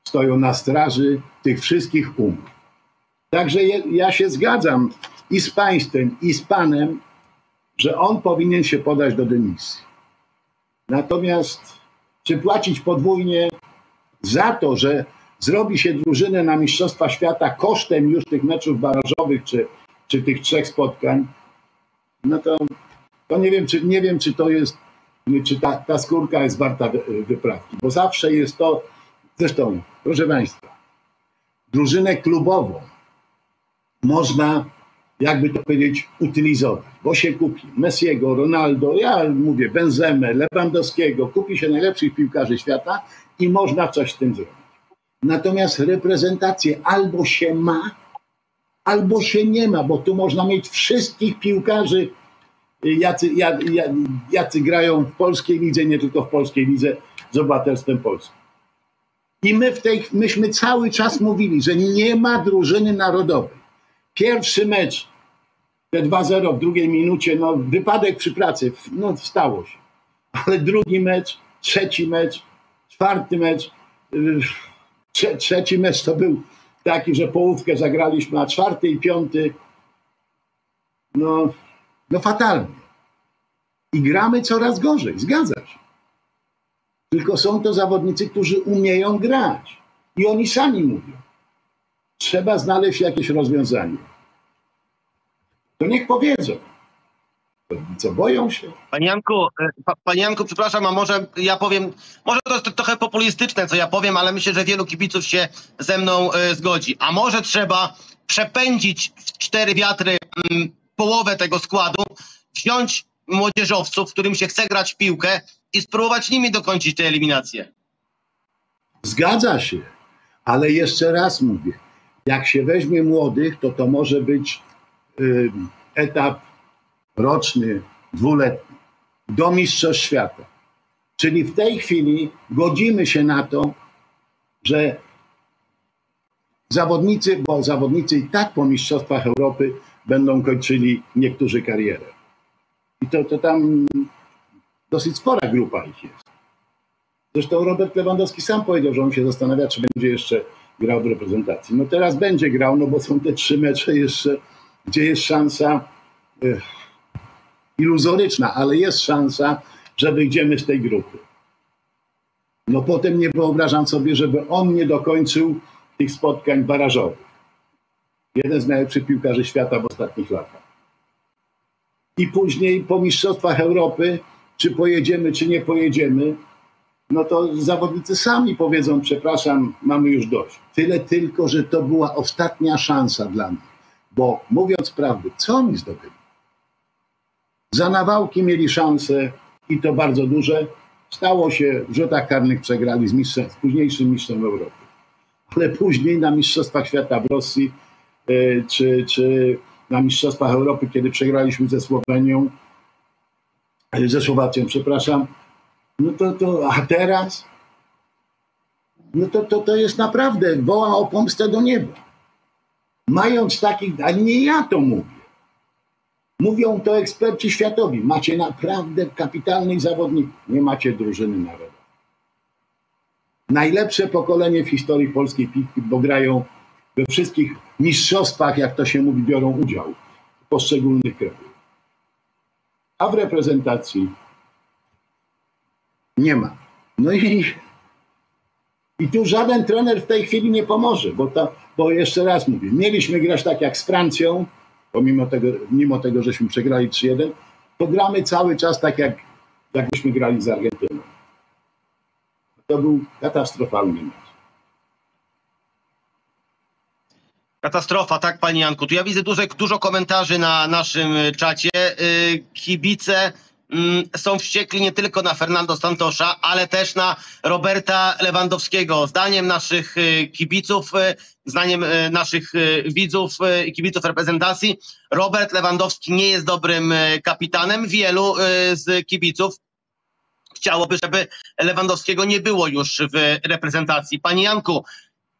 stoją na straży tych wszystkich umów. Także je, ja się zgadzam i z państwem, i z panem, że on powinien się podać do dymisji. Natomiast czy płacić podwójnie za to, że zrobi się drużynę na Mistrzostwa Świata kosztem już tych meczów barażowych czy, czy tych trzech spotkań, no to, to nie wiem, czy, nie wiem, czy to jest, czy ta, ta skórka jest warta wyprawki. Bo zawsze jest to, zresztą, proszę państwa, drużynę klubową można, jakby to powiedzieć, utylizować, bo się kupi Messiego, Ronaldo, ja mówię Benzemę, Lewandowskiego, kupi się najlepszych piłkarzy świata i można coś z tym zrobić. Natomiast reprezentację albo się ma, albo się nie ma, bo tu można mieć wszystkich piłkarzy, jacy, jacy grają w polskiej lidze, nie tylko w polskiej lidze, z obywatelstwem polskim. I my w tej, myśmy cały czas mówili, że nie ma drużyny narodowej. Pierwszy mecz, te dwa zero w drugiej minucie, no wypadek przy pracy, no stało się. Ale drugi mecz, trzeci mecz, czwarty mecz, trze, trzeci mecz to był taki, że połówkę zagraliśmy, a czwarty i piąty, no, no fatalnie. I gramy coraz gorzej, zgadza się. Tylko są to zawodnicy, którzy umieją grać. I oni sami mówią. Trzeba znaleźć jakieś rozwiązanie. To niech powiedzą. Co, boją się? Panie Janku, pa, Panie Janku, przepraszam, a może ja powiem, może to jest trochę populistyczne, co ja powiem, ale myślę, że wielu kibiców się ze mną e, zgodzi. A może trzeba przepędzić w cztery wiatry m, połowę tego składu, wziąć młodzieżowców, którym się chce grać w piłkę i spróbować nimi dokończyć tę eliminację. Zgadza się, ale jeszcze raz mówię, jak się weźmie młodych, to to może być y, etap roczny, dwuletni, do Mistrzostw Świata. Czyli w tej chwili godzimy się na to, że zawodnicy, bo zawodnicy i tak po Mistrzostwach Europy będą kończyli niektórzy karierę. I to, to tam dosyć spora grupa ich jest. Zresztą Robert Lewandowski sam powiedział, że on się zastanawia, czy będzie jeszcze grał w reprezentacji. No teraz będzie grał, no bo są te trzy mecze jeszcze, gdzie jest szansa ech, iluzoryczna, ale jest szansa, że wyjdziemy z tej grupy. No potem nie wyobrażam sobie, żeby on nie dokończył tych spotkań barażowych. Jeden z najlepszych piłkarzy świata w ostatnich latach. I później po Mistrzostwach Europy, czy pojedziemy, czy nie pojedziemy, no to zawodnicy sami powiedzą, przepraszam, mamy już dość. Tyle tylko, że to była ostatnia szansa dla nas. Bo mówiąc prawdę, co oni zdobyli? Za nawałki mieli szansę i to bardzo duże. Stało się, w rzutach karnych przegrali z, mistrzem, z późniejszym mistrzem Europy. Ale później na Mistrzostwach Świata w Rosji, yy, czy, czy na Mistrzostwach Europy, kiedy przegraliśmy ze Słowenią, ze Słowacją, przepraszam, no to, to, a teraz? No to, to, to jest naprawdę, woła o pomstę do nieba. Mając takich, ale nie ja to mówię. Mówią to eksperci światowi. Macie naprawdę kapitalnych zawodników. Nie macie drużyny narodowej. Najlepsze pokolenie w historii polskiej piłki, bo grają we wszystkich mistrzostwach, jak to się mówi, biorą udział w poszczególnych krajach. A w reprezentacji nie ma. No i, i tu żaden trener w tej chwili nie pomoże, bo, ta, bo jeszcze raz mówię, mieliśmy grać tak jak z Francją, pomimo tego, mimo tego, żeśmy przegrali trzy jeden, to gramy cały czas tak jak, jakbyśmy grali z Argentyną. To był katastrofalny mecz. Katastrofa, tak, Panie Janku. Tu ja widzę dużo, dużo komentarzy na naszym czacie. Yy, kibice są wściekli nie tylko na Fernando Santosza, ale też na Roberta Lewandowskiego. Zdaniem naszych kibiców, zdaniem naszych widzów i kibiców reprezentacji, Robert Lewandowski nie jest dobrym kapitanem. Wielu z kibiców chciałoby, żeby Lewandowskiego nie było już w reprezentacji. Panie Janku,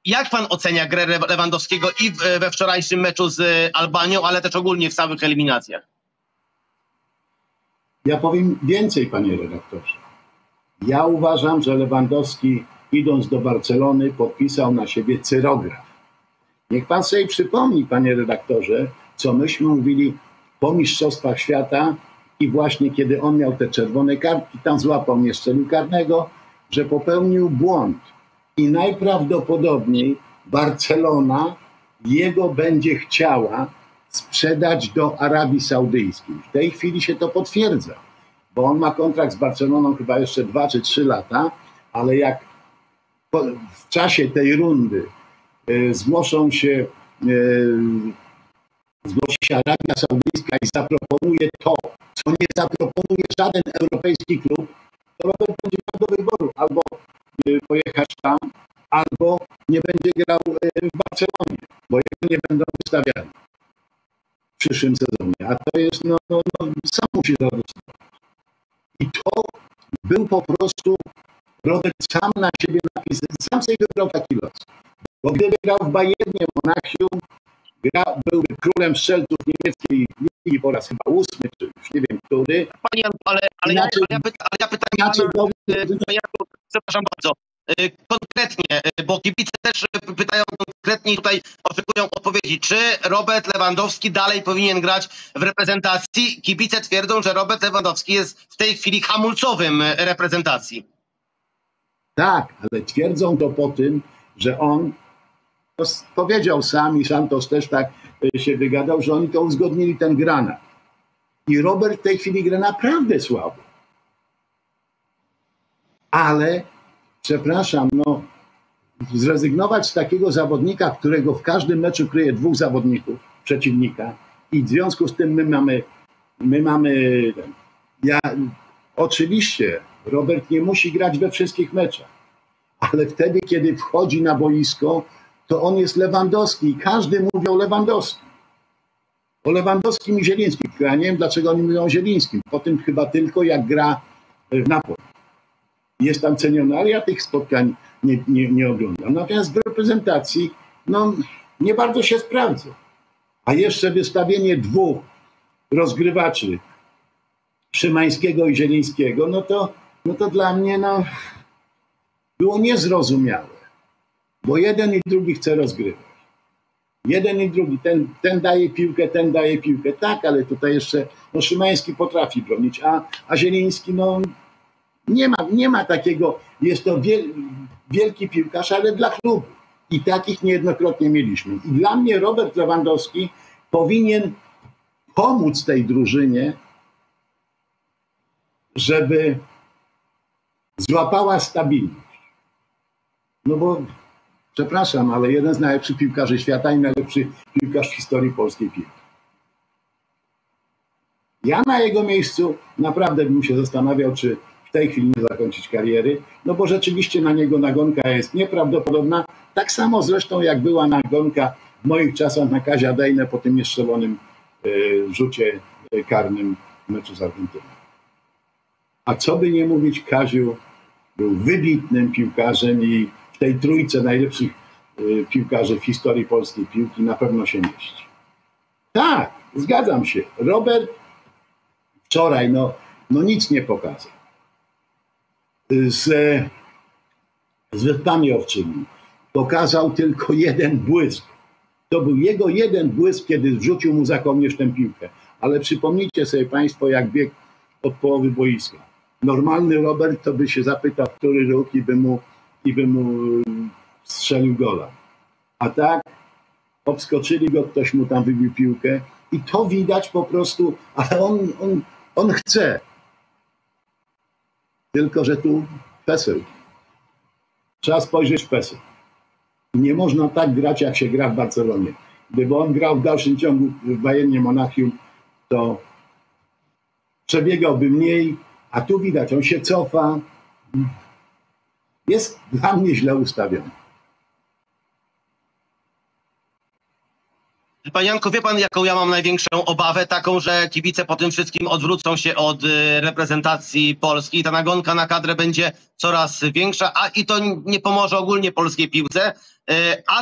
jak pan ocenia grę Lewandowskiego i we wczorajszym meczu z Albanią, ale też ogólnie w samych eliminacjach? Ja powiem więcej, panie redaktorze. Ja uważam, że Lewandowski, idąc do Barcelony, podpisał na siebie cyrograf. Niech pan sobie przypomni, panie redaktorze, co myśmy mówili po Mistrzostwach Świata i właśnie kiedy on miał te czerwone kartki, tam złapał mnie strzelił karnego, że popełnił błąd. I najprawdopodobniej Barcelona jego będzie chciała sprzedać do Arabii Saudyjskiej. W tej chwili się to potwierdza, bo on ma kontrakt z Barceloną chyba jeszcze dwa czy trzy lata, ale jak po, w czasie tej rundy e, zgłoszą się, e, zgłosi się Arabia Saudyjska i zaproponuje to, co nie zaproponuje żaden europejski klub, to Robert będzie miał do wyboru albo e, pojechać tam, albo nie będzie grał e, w Barcelonie, bo jego nie będą wystawiali w przyszłym sezonie, a to jest, no, no, no sam musi zadecydować. I to był po prostu Robert sam na siebie napisał, sam sobie wybrał taki los. Bo gdyby grał w Bayernie, Monachium, grał, byłby królem strzelców niemieckiej ligi po raz chyba ósmy, czy już nie wiem który. Panie, ale, ale, inaczej, ja, ale, ja, pyta, ale ja pytam, inaczej, inaczej, do... przepraszam bardzo, konkretnie, bo kibice też pytają konkretnie i tutaj oczekują odpowiedzi. Czy Robert Lewandowski dalej powinien grać w reprezentacji? Kibice twierdzą, że Robert Lewandowski jest w tej chwili hamulcowym reprezentacji. Tak, ale twierdzą to po tym, że on powiedział sam i Santos też tak się wygadał, że oni to uzgodnili, ten granat. I Robert w tej chwili gra naprawdę słabo. Ale przepraszam, no zrezygnować z takiego zawodnika, którego w każdym meczu kryje dwóch zawodników, przeciwnika, i w związku z tym my mamy, my mamy, ja, oczywiście Robert nie musi grać we wszystkich meczach, ale wtedy, kiedy wchodzi na boisko, to on jest Lewandowski i każdy mówi o Lewandowskim. O Lewandowskim i Zielińskim. Ja nie wiem, dlaczego oni mówią o Zielińskim. Potem chyba tylko jak gra w Napoli. Jest tam ceniony, ale ja tych spotkań nie, nie, nie oglądam. Natomiast w reprezentacji no, nie bardzo się sprawdzę. A jeszcze wystawienie dwóch rozgrywaczy, Szymańskiego i Zielińskiego, no to, no to dla mnie no, było niezrozumiałe. Bo jeden i drugi chce rozgrywać. Jeden i drugi, ten, ten daje piłkę, ten daje piłkę. Tak, ale tutaj jeszcze no, Szymański potrafi bronić, a, a Zieliński no, nie, ma, nie ma takiego, jest to wiel, wielki piłkarz, ale dla klubu. I takich niejednokrotnie mieliśmy. I dla mnie Robert Lewandowski powinien pomóc tej drużynie, żeby złapała stabilność. No bo przepraszam, ale jeden z najlepszych piłkarzy świata i najlepszy piłkarz w historii polskiej piłki. Ja na jego miejscu naprawdę bym się zastanawiał, czy w tej chwili nie zakończyć kariery, no bo rzeczywiście na niego nagonka jest nieprawdopodobna. Tak samo zresztą jak była nagonka w moich czasach na Kazia Deynę po tym niestrzelonym y, rzucie y, karnym w meczu z Argentyną. A co by nie mówić, Kaziu był wybitnym piłkarzem i w tej trójce najlepszych y, piłkarzy w historii polskiej piłki na pewno się mieści. Tak, zgadzam się. Robert wczoraj no, no nic nie pokazał. Z, z Wyspami Owczymi pokazał tylko jeden błysk. To był jego jeden błysk, kiedy wrzucił mu za kołnierz tę piłkę. Ale przypomnijcie sobie Państwo, jak biegł od połowy boiska. Normalny Robert to by się zapytał, który ruch i by mu i by mu strzelił gola. A tak obskoczyli go, ktoś mu tam wybił piłkę i to widać po prostu, ale on, on, on chce. Tylko, że tu PESEL. Trzeba spojrzeć w PESEL. Nie można tak grać, jak się gra w Barcelonie. Gdyby on grał w dalszym ciągu w Bayernie Monachium, to przebiegałby mniej, a tu widać, on się cofa. Jest dla mnie źle ustawiony. Panie Janku, wie pan, jaką ja mam największą obawę? Taką, że kibice po tym wszystkim odwrócą się od reprezentacji Polski. Ta nagonka na kadrę będzie coraz większa, a i to nie pomoże ogólnie polskiej piłce. A,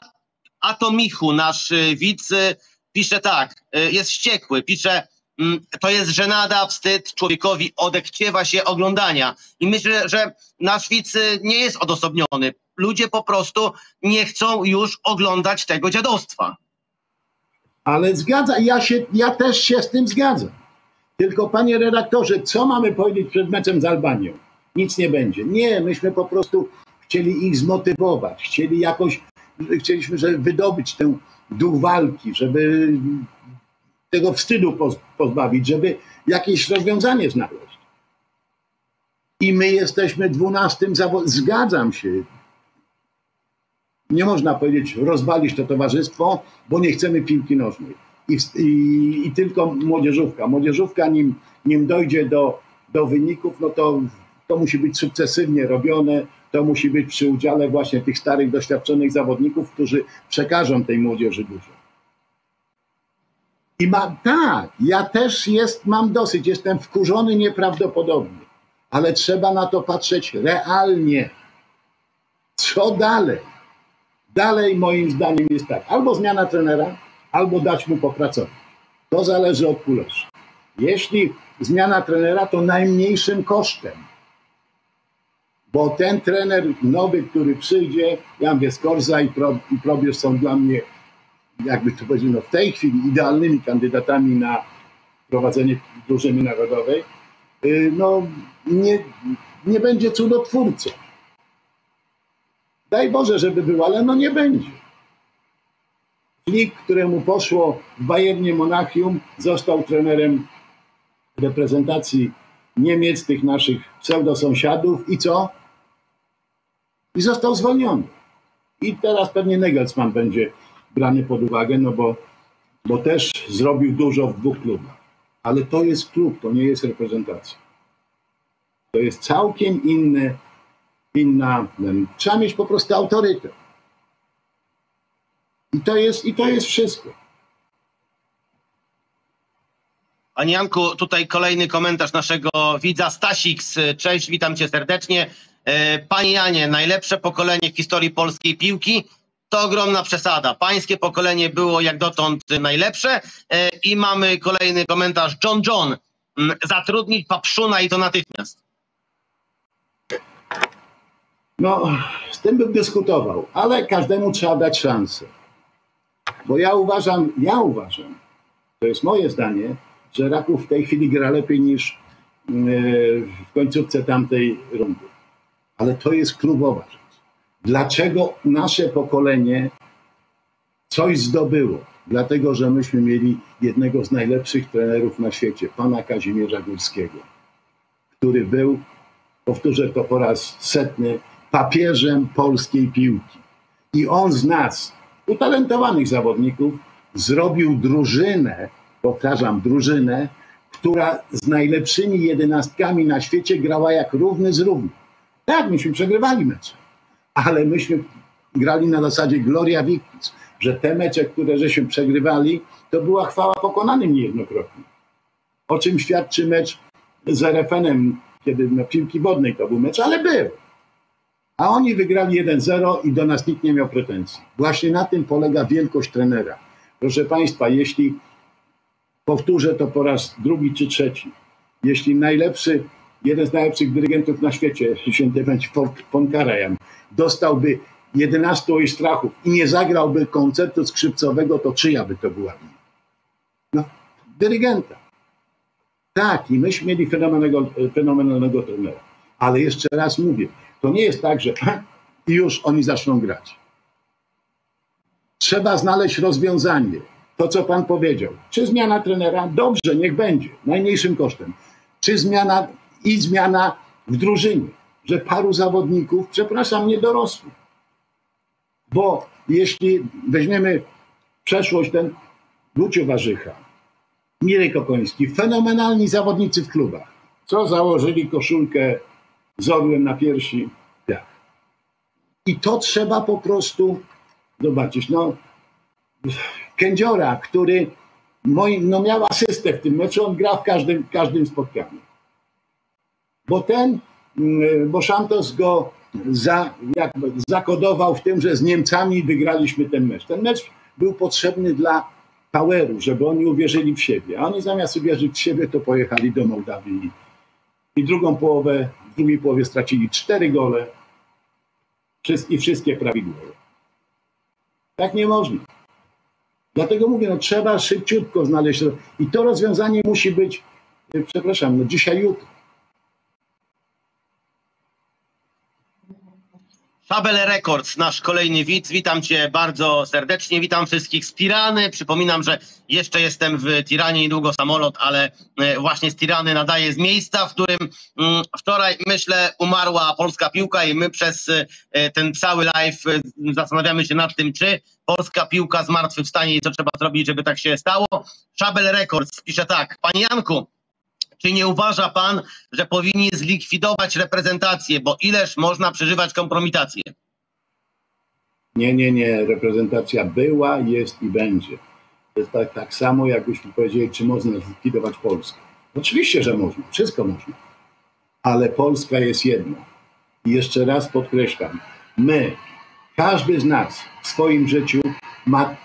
a to Michu, nasz widz, pisze tak, jest wściekły, pisze: to jest żenada, wstyd, człowiekowi odechciewa się oglądania. I myślę, że nasz widz nie jest odosobniony. Ludzie po prostu nie chcą już oglądać tego dziadostwa. Ale zgadza, ja, się, ja też się z tym zgadzam. Tylko panie redaktorze, co mamy powiedzieć przed meczem z Albanią? Nic nie będzie. Nie, myśmy po prostu chcieli ich zmotywować. Chcieli jakoś, chcieliśmy, żeby wydobyć ten duch walki, żeby tego wstydu pozbawić, żeby jakieś rozwiązanie znaleźć. I my jesteśmy dwunastym zawodnikiem. Zgadzam się. Nie można powiedzieć, rozwalić to towarzystwo, bo nie chcemy piłki nożnej. I, i, i tylko młodzieżówka. Młodzieżówka, nim, nim dojdzie do, do wyników, no to, to musi być sukcesywnie robione. To musi być przy udziale właśnie tych starych, doświadczonych zawodników, którzy przekażą tej młodzieży dużo. I ma, tak, ja też jest, mam dosyć, jestem wkurzony nieprawdopodobnie, ale trzeba na to patrzeć realnie. Co dalej? Dalej moim zdaniem jest tak, albo zmiana trenera, albo dać mu popracować. To zależy od Kuleszy. Jeśli zmiana trenera, to najmniejszym kosztem, Bo ten trener nowy, który przyjdzie, ja mówię, Skorża i Probierz są dla mnie, jakby to powiedzieć, no w tej chwili idealnymi kandydatami na prowadzenie drużyny narodowej. No nie, nie będzie cudotwórcą. Daj Boże, żeby był, ale no nie będzie. Flick, któremu poszło w Bayernie Monachium, został trenerem reprezentacji Niemiec, tych naszych pseudosąsiadów i co? I został zwolniony. I teraz pewnie Nagelsmann będzie brany pod uwagę, no bo, bo też zrobił dużo w dwóch klubach. Ale to jest klub, to nie jest reprezentacja. To jest całkiem inny, inna... Trzeba mieć po prostu autorytet. I to jest, i to jest wszystko. Panie Janku, tutaj kolejny komentarz naszego widza Stasiks. Cześć, witam cię serdecznie. Panie Janie, najlepsze pokolenie w historii polskiej piłki to ogromna przesada. Pańskie pokolenie było jak dotąd najlepsze. I mamy kolejny komentarz. John John, zatrudnić Papszuna i to natychmiast. No, z tym bym dyskutował, ale każdemu trzeba dać szansę. Bo ja uważam, ja uważam, to jest moje zdanie, że Raków w tej chwili gra lepiej niż w końcówce tamtej rundy. Ale to jest klubowa rzecz. Dlaczego nasze pokolenie coś zdobyło? Dlatego, że myśmy mieli jednego z najlepszych trenerów na świecie, pana Kazimierza Górskiego, który był, powtórzę to po raz setny, papieżem polskiej piłki. I on z nas, utalentowanych zawodników, zrobił drużynę, powtarzam, drużynę, która z najlepszymi jedenastkami na świecie grała jak równy z równym. Tak, myśmy przegrywali mecze, ale myśmy grali na zasadzie gloria victis, że te mecze, które żeśmy przegrywali, to była chwała pokonanym niejednokrotnie. O czym świadczy mecz z er ef enem, kiedy na piłki wodnej to był mecz, ale był. A oni wygrali jeden zero i do nas nikt nie miał pretensji. Właśnie na tym polega wielkość trenera. Proszę Państwa, jeśli... Powtórzę to po raz drugi czy trzeci. Jeśli najlepszy, jeden z najlepszych dyrygentów na świecie, święty Ponkarajan, dostałby jedenastu Oistrachów i nie zagrałby koncertu skrzypcowego, to czyja by to była wina? No, dyrygenta. Tak, i myśmy mieli fenomenalnego, fenomenalnego trenera. Ale jeszcze raz mówię, to nie jest tak, że już oni zaczną grać. Trzeba znaleźć rozwiązanie. To, co pan powiedział. Czy zmiana trenera? Dobrze, niech będzie. Najmniejszym kosztem. Czy zmiana i zmiana w drużynie? Że paru zawodników, przepraszam, nie dorosłych. Bo jeśli weźmiemy przeszłość, ten Gucci Warzycha, Mirek Okoński, fenomenalni zawodnicy w klubach. Co założyli koszulkę z orłem na piersi? Tak. I to trzeba po prostu zobaczyć. No... Kędziora, który moim, no miał asystę w tym meczu, on gra w każdym, każdym spotkaniu. Bo ten, bo Santos go za, jakby zakodował w tym, że z Niemcami wygraliśmy ten mecz. Ten mecz był potrzebny dla Poweru, żeby oni uwierzyli w siebie. A oni zamiast uwierzyć w siebie, to pojechali do Mołdawii. I drugą połowę, w drugiej połowie stracili cztery gole i wszystkie prawidłowe. Tak nie można. Dlatego mówię, no trzeba szybciutko znaleźć. I to rozwiązanie musi być, przepraszam, no dzisiaj, jutro. Szabel Records, nasz kolejny widz. Witam cię bardzo serdecznie. Witam wszystkich z Tirany. Przypominam, że jeszcze jestem w Tiranie, niedługo samolot, ale właśnie z Tirany nadaję z miejsca, w którym wczoraj, myślę, umarła polska piłka i my przez ten cały live zastanawiamy się nad tym, czy polska piłka zmartwychwstanie i co trzeba zrobić, żeby tak się stało. Szabel Records pisze tak. Panie Janku, czy nie uważa pan, że powinni zlikwidować reprezentację, bo ileż można przeżywać kompromitację? Nie, nie, nie. Reprezentacja była, jest i będzie. To jest tak, tak samo, jakbyśmy powiedzieli, czy można zlikwidować Polskę. Oczywiście, że można. Wszystko można. Ale Polska jest jedna. I jeszcze raz podkreślam. My, każdy z nas w swoim życiu ma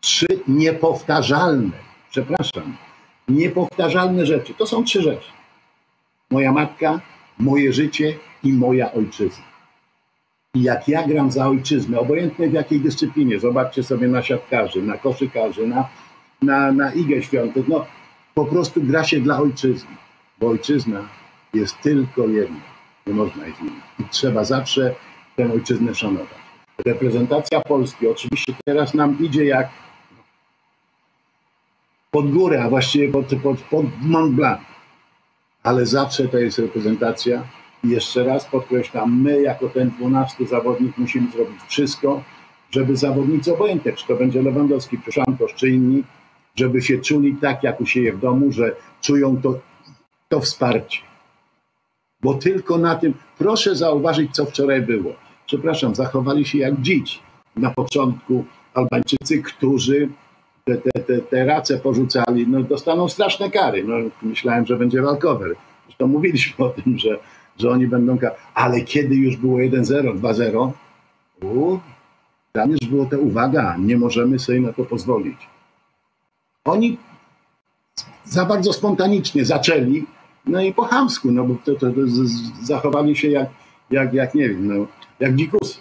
trzy niepowtarzalne, przepraszam, niepowtarzalne rzeczy. To są trzy rzeczy. Moja matka, moje życie i moja ojczyzna. I jak ja gram za ojczyznę, obojętnie w jakiej dyscyplinie, zobaczcie sobie na siatkarzy, na koszykarzy, na, na, na Igę Świątek, no po prostu gra się dla ojczyzny, bo ojczyzna jest tylko jedna, nie można jej zmienić. I trzeba zawsze tę ojczyznę szanować. Reprezentacja Polski oczywiście teraz nam idzie jak pod górę, a właściwie pod, pod, pod Mont Blanc. Ale zawsze to jest reprezentacja i jeszcze raz podkreślam, my jako ten dwunasty zawodnik musimy zrobić wszystko, żeby zawodnicy obojętnie, czy to będzie Lewandowski, czy Santos, czy inni, żeby się czuli tak, jak u siebie w domu, że czują to, to wsparcie. Bo tylko na tym, proszę zauważyć, co wczoraj było. Przepraszam, zachowali się jak dziś. Na początku Albańczycy, którzy te, te, te, te race porzucali, no dostaną straszne kary. No, myślałem, że będzie walkover. Zresztą mówiliśmy o tym, że, że oni będą kar... Ale kiedy już było jeden zero, dwa zero, tam już było te uwaga, nie możemy sobie na to pozwolić. Oni za bardzo spontanicznie zaczęli, no i po chamsku, no bo to, to, to zachowali się jak, jak, jak nie wiem, no, jak dzikusy.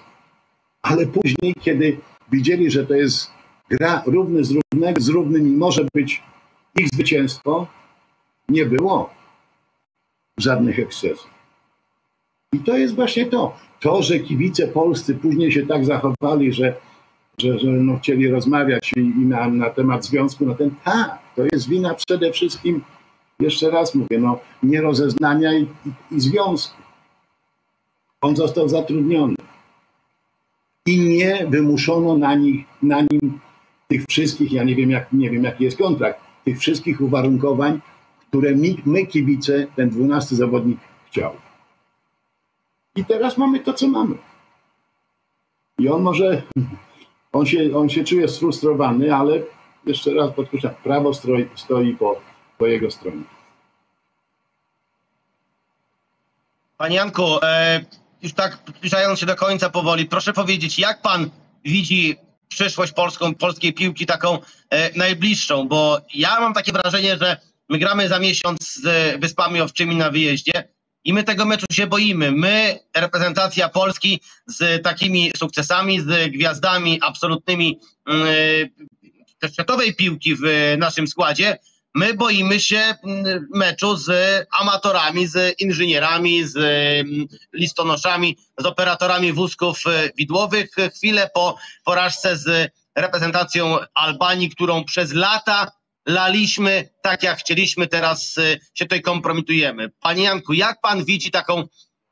Ale później, kiedy widzieli, że to jest gra równy z równego, z równym może być ich zwycięstwo, nie było żadnych ekscesów. I to jest właśnie to. To, że kibice polscy później się tak zachowali, że, że, że no chcieli rozmawiać i, i na, na temat związku, na ten tak, to jest wina przede wszystkim, jeszcze raz mówię, no nierozeznania i, i, i związku. On został zatrudniony. I nie wymuszono na, nich, na nim tych wszystkich, ja nie wiem, jak, nie wiem jaki jest kontrakt, tych wszystkich uwarunkowań, które mi, my kibice, ten dwunasty zawodnik chciał. I teraz mamy to, co mamy. I on może, on się, on się czuje sfrustrowany, ale jeszcze raz podkreślam, prawo stroi, stoi po, po jego stronie. Panie Janku, e, już tak zbliżając się do końca powoli, proszę powiedzieć, jak pan widzi przyszłość polską, polskiej piłki taką e, najbliższą? Bo ja mam takie wrażenie, że my gramy za miesiąc z e, Wyspami Owczymi na wyjeździe i my tego meczu się boimy. My, reprezentacja Polski z takimi sukcesami, z gwiazdami absolutnymi e, światowej piłki w e, naszym składzie, my boimy się meczu z amatorami, z inżynierami, z listonoszami, z operatorami wózków widłowych. Chwilę po porażce z reprezentacją Albanii, którą przez lata laliśmy tak jak chcieliśmy, teraz się tutaj kompromitujemy. Panie Janku, jak pan widzi taką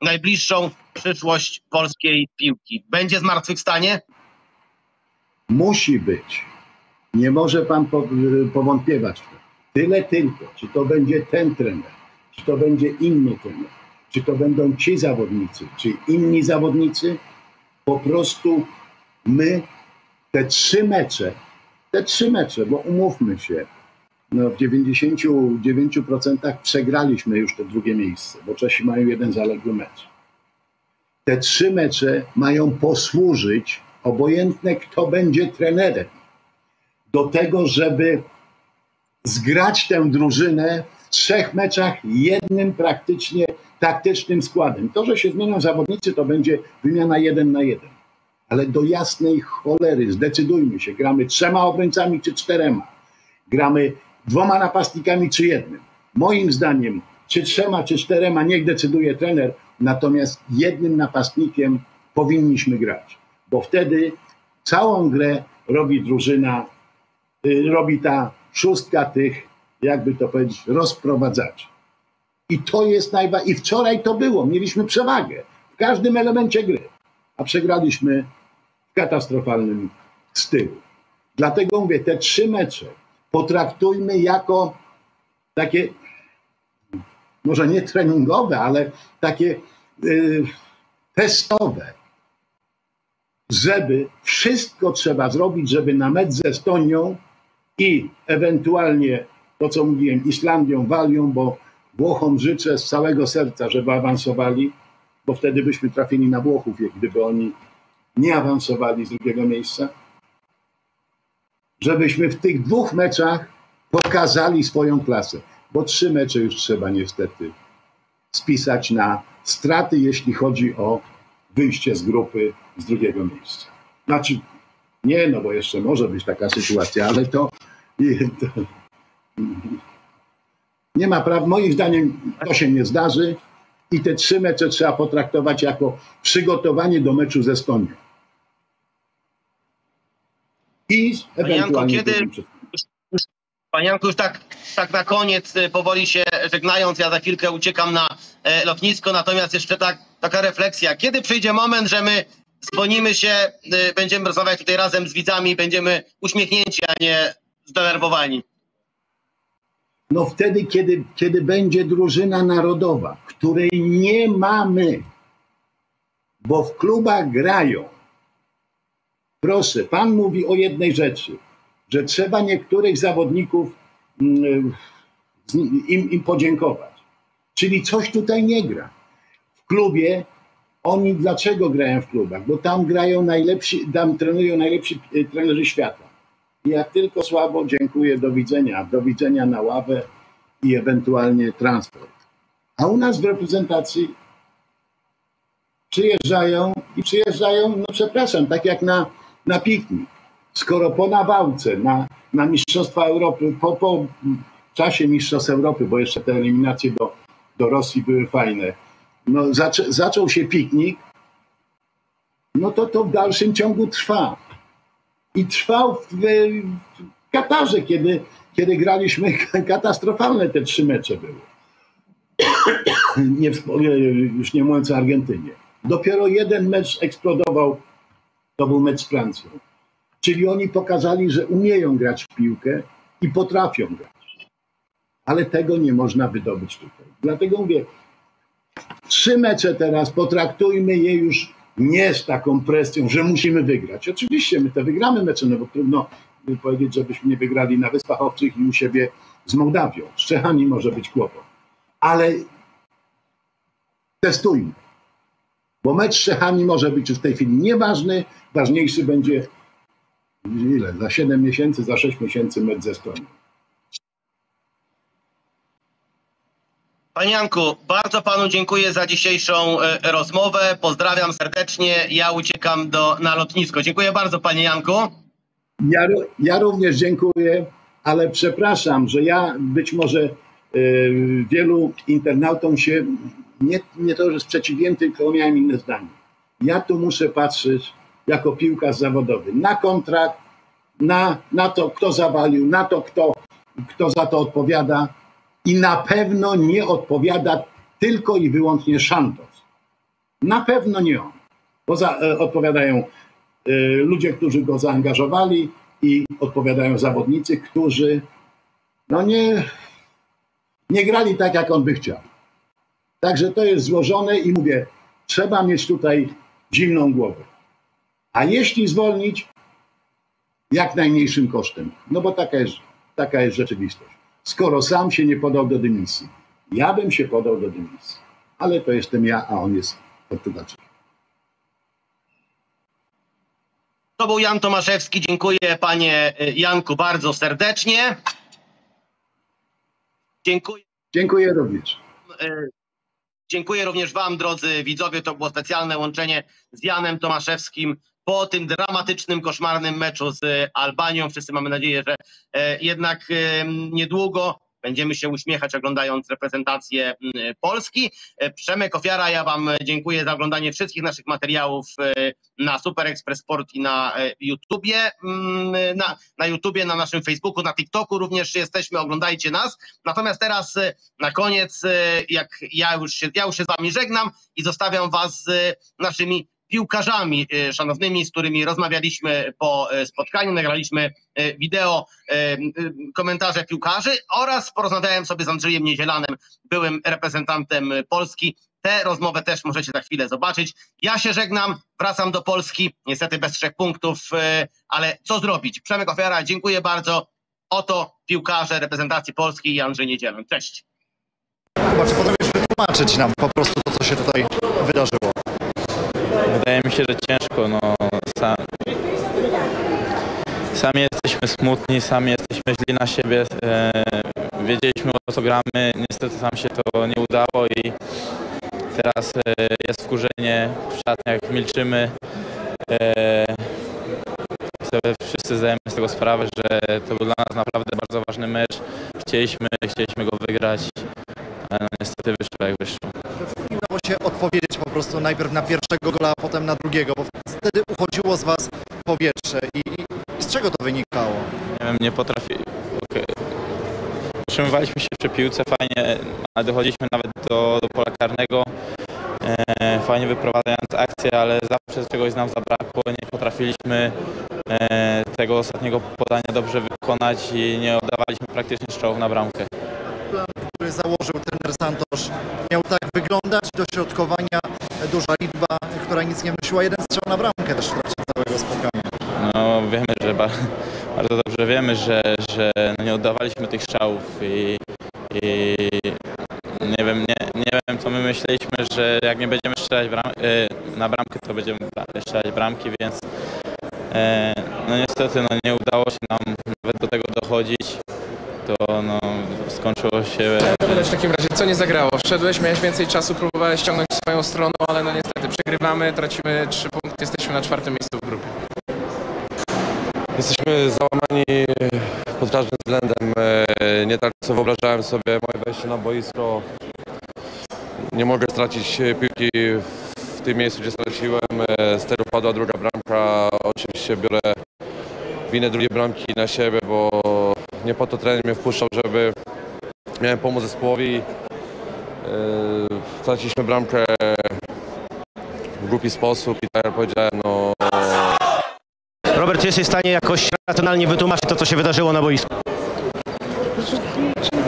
najbliższą przyszłość polskiej piłki? Będzie zmartwychwstanie? Musi być. Nie może pan powątpiewać. Tyle tylko, czy to będzie ten trener, czy to będzie inny trener, czy to będą ci zawodnicy, czy inni zawodnicy, po prostu my te trzy mecze, te trzy mecze, bo umówmy się, no w dziewięćdziesięciu dziewięciu procentach przegraliśmy już to drugie miejsce, bo Czesi mają jeden zaległy mecz. Te trzy mecze mają posłużyć, obojętne kto będzie trenerem, do tego, żeby zgrać tę drużynę w trzech meczach jednym praktycznie taktycznym składem. To, że się zmienią zawodnicy, to będzie wymiana jeden na jeden. Ale do jasnej cholery zdecydujmy się. Gramy trzema obrońcami czy czterema. Gramy dwoma napastnikami czy jednym. Moim zdaniem czy trzema czy czterema niech decyduje trener. Natomiast jednym napastnikiem powinniśmy grać. Bo wtedy całą grę robi drużyna, yy, robi ta szóstka tych, jakby to powiedzieć, rozprowadzaczy. I to jest najważniejsze. I wczoraj to było. Mieliśmy przewagę w każdym elemencie gry. A przegraliśmy w katastrofalnym stylu. Dlatego mówię, te trzy mecze potraktujmy jako takie, może nie treningowe, ale takie yy, testowe. Żeby wszystko trzeba zrobić, żeby na mecz z Estonią i ewentualnie, to co mówiłem, Islandią, Walią, bo Włochom życzę z całego serca, żeby awansowali, bo wtedy byśmy trafili na Włochów, gdyby oni nie awansowali z drugiego miejsca. Żebyśmy w tych dwóch meczach pokazali swoją klasę, bo trzy mecze już trzeba niestety spisać na straty, jeśli chodzi o wyjście z grupy z drugiego miejsca. Znaczy, nie, no bo jeszcze może być taka sytuacja, ale to... to nie ma praw. Moim zdaniem to się nie zdarzy i te trzy mecze trzeba potraktować jako przygotowanie do meczu ze Estonią. I ewentualnie... Panie Janku, już tak, tak na koniec, powoli się żegnając, ja za chwilkę uciekam na e, lotnisko, natomiast jeszcze tak, taka refleksja. Kiedy przyjdzie moment, że my dzwonimy się, e, będziemy rozmawiać tutaj razem z widzami, będziemy uśmiechnięci, a nie zdenerwowani? No wtedy, kiedy, kiedy będzie drużyna narodowa, której nie mamy, bo w klubach grają. Proszę, pan mówi o jednej rzeczy, że trzeba niektórych zawodników im, im podziękować. Czyli coś tutaj nie gra. W klubie oni dlaczego grają w klubach? Bo tam grają najlepsi, tam trenują najlepsi trenerzy świata. I jak tylko słabo, dziękuję, do widzenia. Do widzenia na ławę i ewentualnie transport. A u nas w reprezentacji przyjeżdżają i przyjeżdżają, no przepraszam, tak jak na, na piknik. Skoro po nawałce na, na Mistrzostwa Europy, po, po czasie Mistrzostw Europy, bo jeszcze te eliminacje do, do Rosji były fajne, no zaczę, zaczął się piknik, no to to w dalszym ciągu trwa. I trwał w, w Katarze, kiedy, kiedy graliśmy, katastrofalne te trzy mecze były. Nie, już nie mówiąc o Argentynie. Dopiero jeden mecz eksplodował, to był mecz z Francją. Czyli oni pokazali, że umieją grać w piłkę i potrafią grać. Ale tego nie można wydobyć tutaj. Dlatego mówię, trzy mecze teraz, potraktujmy je już nie z taką presją, że musimy wygrać. Oczywiście my te wygramy mecze, no bo trudno powiedzieć, żebyśmy nie wygrali na Wyspach Owczych i u siebie z Mołdawią. Z Czechami może być kłopot. Ale testujmy. Bo mecz z Czechami może być już w tej chwili nieważny. Ważniejszy będzie... Ile? Za siedem miesięcy, za sześć miesięcy mecz ze Estonią. Panie Janku, bardzo panu dziękuję za dzisiejszą e, rozmowę. Pozdrawiam serdecznie. Ja uciekam do, na lotnisko. Dziękuję bardzo, panie Janku. Ja, ja również dziękuję, ale przepraszam, że ja być może e, wielu internautom się nie, nie to, że sprzeciwiłem, tylko miałem inne zdanie. Ja tu muszę patrzeć jako piłkarz zawodowy na kontrakt, na, na to, kto zawalił, na to, kto, kto za to odpowiada i na pewno nie odpowiada tylko i wyłącznie Santos. Na pewno nie on. Bo za, e, odpowiadają e, ludzie, którzy go zaangażowali i odpowiadają zawodnicy, którzy no nie, nie grali tak, jak on by chciał. Także to jest złożone i mówię, trzeba mieć tutaj zimną głowę. A jeśli zwolnić, jak najmniejszym kosztem. No bo taka jest, taka jest rzeczywistość. Skoro sam się nie podał do dymisji, ja bym się podał do dymisji. Ale to jestem ja, a on jest Portugalczykiem. To był Jan Tomaszewski. Dziękuję panie Janku bardzo serdecznie. Dziękuję. Dziękuję również. Dziękuję również wam, drodzy widzowie. To było specjalne łączenie z Janem Tomaszewskim po tym dramatycznym, koszmarnym meczu z Albanią. Wszyscy mamy nadzieję, że jednak niedługo będziemy się uśmiechać, oglądając reprezentację Polski. Przemek Ofiara, ja wam dziękuję za oglądanie wszystkich naszych materiałów na Super Express Sport i na YouTubie, na, na YouTubie, na naszym Facebooku, na TikToku również jesteśmy, oglądajcie nas. Natomiast teraz na koniec, jak ja już się, ja już się z wami żegnam i zostawiam was z naszymi piłkarzami szanownymi, z którymi rozmawialiśmy po spotkaniu, nagraliśmy wideo, komentarze piłkarzy oraz porozmawiałem sobie z Andrzejem Niedzielanem, byłym reprezentantem Polski. Tę rozmowę też możecie za chwilę zobaczyć. Ja się żegnam, wracam do Polski, niestety bez trzech punktów, ale co zrobić? Przemek Ofiara, dziękuję bardzo. Oto piłkarze reprezentacji Polski i Andrzej Niedzielan. Cześć. Bardzo potrafisz wytłumaczyć nam po prostu to, co się tutaj wydarzyło. Wydaje mi się, że ciężko, no, sam, sami jesteśmy smutni, sami jesteśmy źli na siebie, e, wiedzieliśmy o co gramy, niestety sam się to nie udało i Teraz jest wkurzenie w szatniach, milczymy. Wszyscy zdajemy z tego sprawę, że to był dla nas naprawdę bardzo ważny mecz. Chcieliśmy, chcieliśmy go wygrać, ale niestety wyszło jak wyszło. Nie udało się odpowiedzieć po prostu najpierw na pierwszego gola, a potem na drugiego, bo wtedy uchodziło z was powietrze. I z czego to wynikało? Nie wiem, nie potrafi... Okay. Utrzymywaliśmy się przy piłce fajnie, ale dochodziliśmy nawet do, do pola karnego. E, fajnie wyprowadzając akcję, ale zawsze czegoś nam zabrakło. Nie potrafiliśmy e, tego ostatniego podania dobrze wykonać i nie oddawaliśmy praktycznie strzałów na bramkę. Plan, który założył trener Santos, miał tak wyglądać, dośrodkowania, duża liczba, która nic nie wnosiła. Jeden strzał na bramkę też w trakcie całego spotkania. No wiemy, że bardzo, bardzo dobrze wiemy, że, że no, nie oddawaliśmy tych strzałów i, i nie wiem, nie, nie wiem co my myśleliśmy, że jak nie będziemy strzelać bram na bramkę, to będziemy strzelać bramki, więc e, no niestety no, nie udało się nam nawet do tego dochodzić. To no, skończyło się... W takim razie, co nie zagrało? Wszedłeś, miałeś więcej czasu, próbowałeś ściągnąć swoją stroną, ale no niestety przegrywamy, tracimy trzy punkty, jesteśmy na czwartym miejscu w grupie. Jesteśmy załamani pod każdym względem. Nie tak co wyobrażałem sobie moje wejście na boisko. Nie mogę stracić piłki w tym miejscu, gdzie straciłem. Z tego padła druga bramka. Oczywiście biorę winę drugiej bramki na siebie, bo nie po to trener mnie wpuszczał, żeby miałem pomóc zespołowi. Straciliśmy bramkę w głupi sposób i tak jak powiedziałem, no... Robert, jesteś w stanie jakoś racjonalnie wytłumaczyć to, co się wydarzyło na boisku?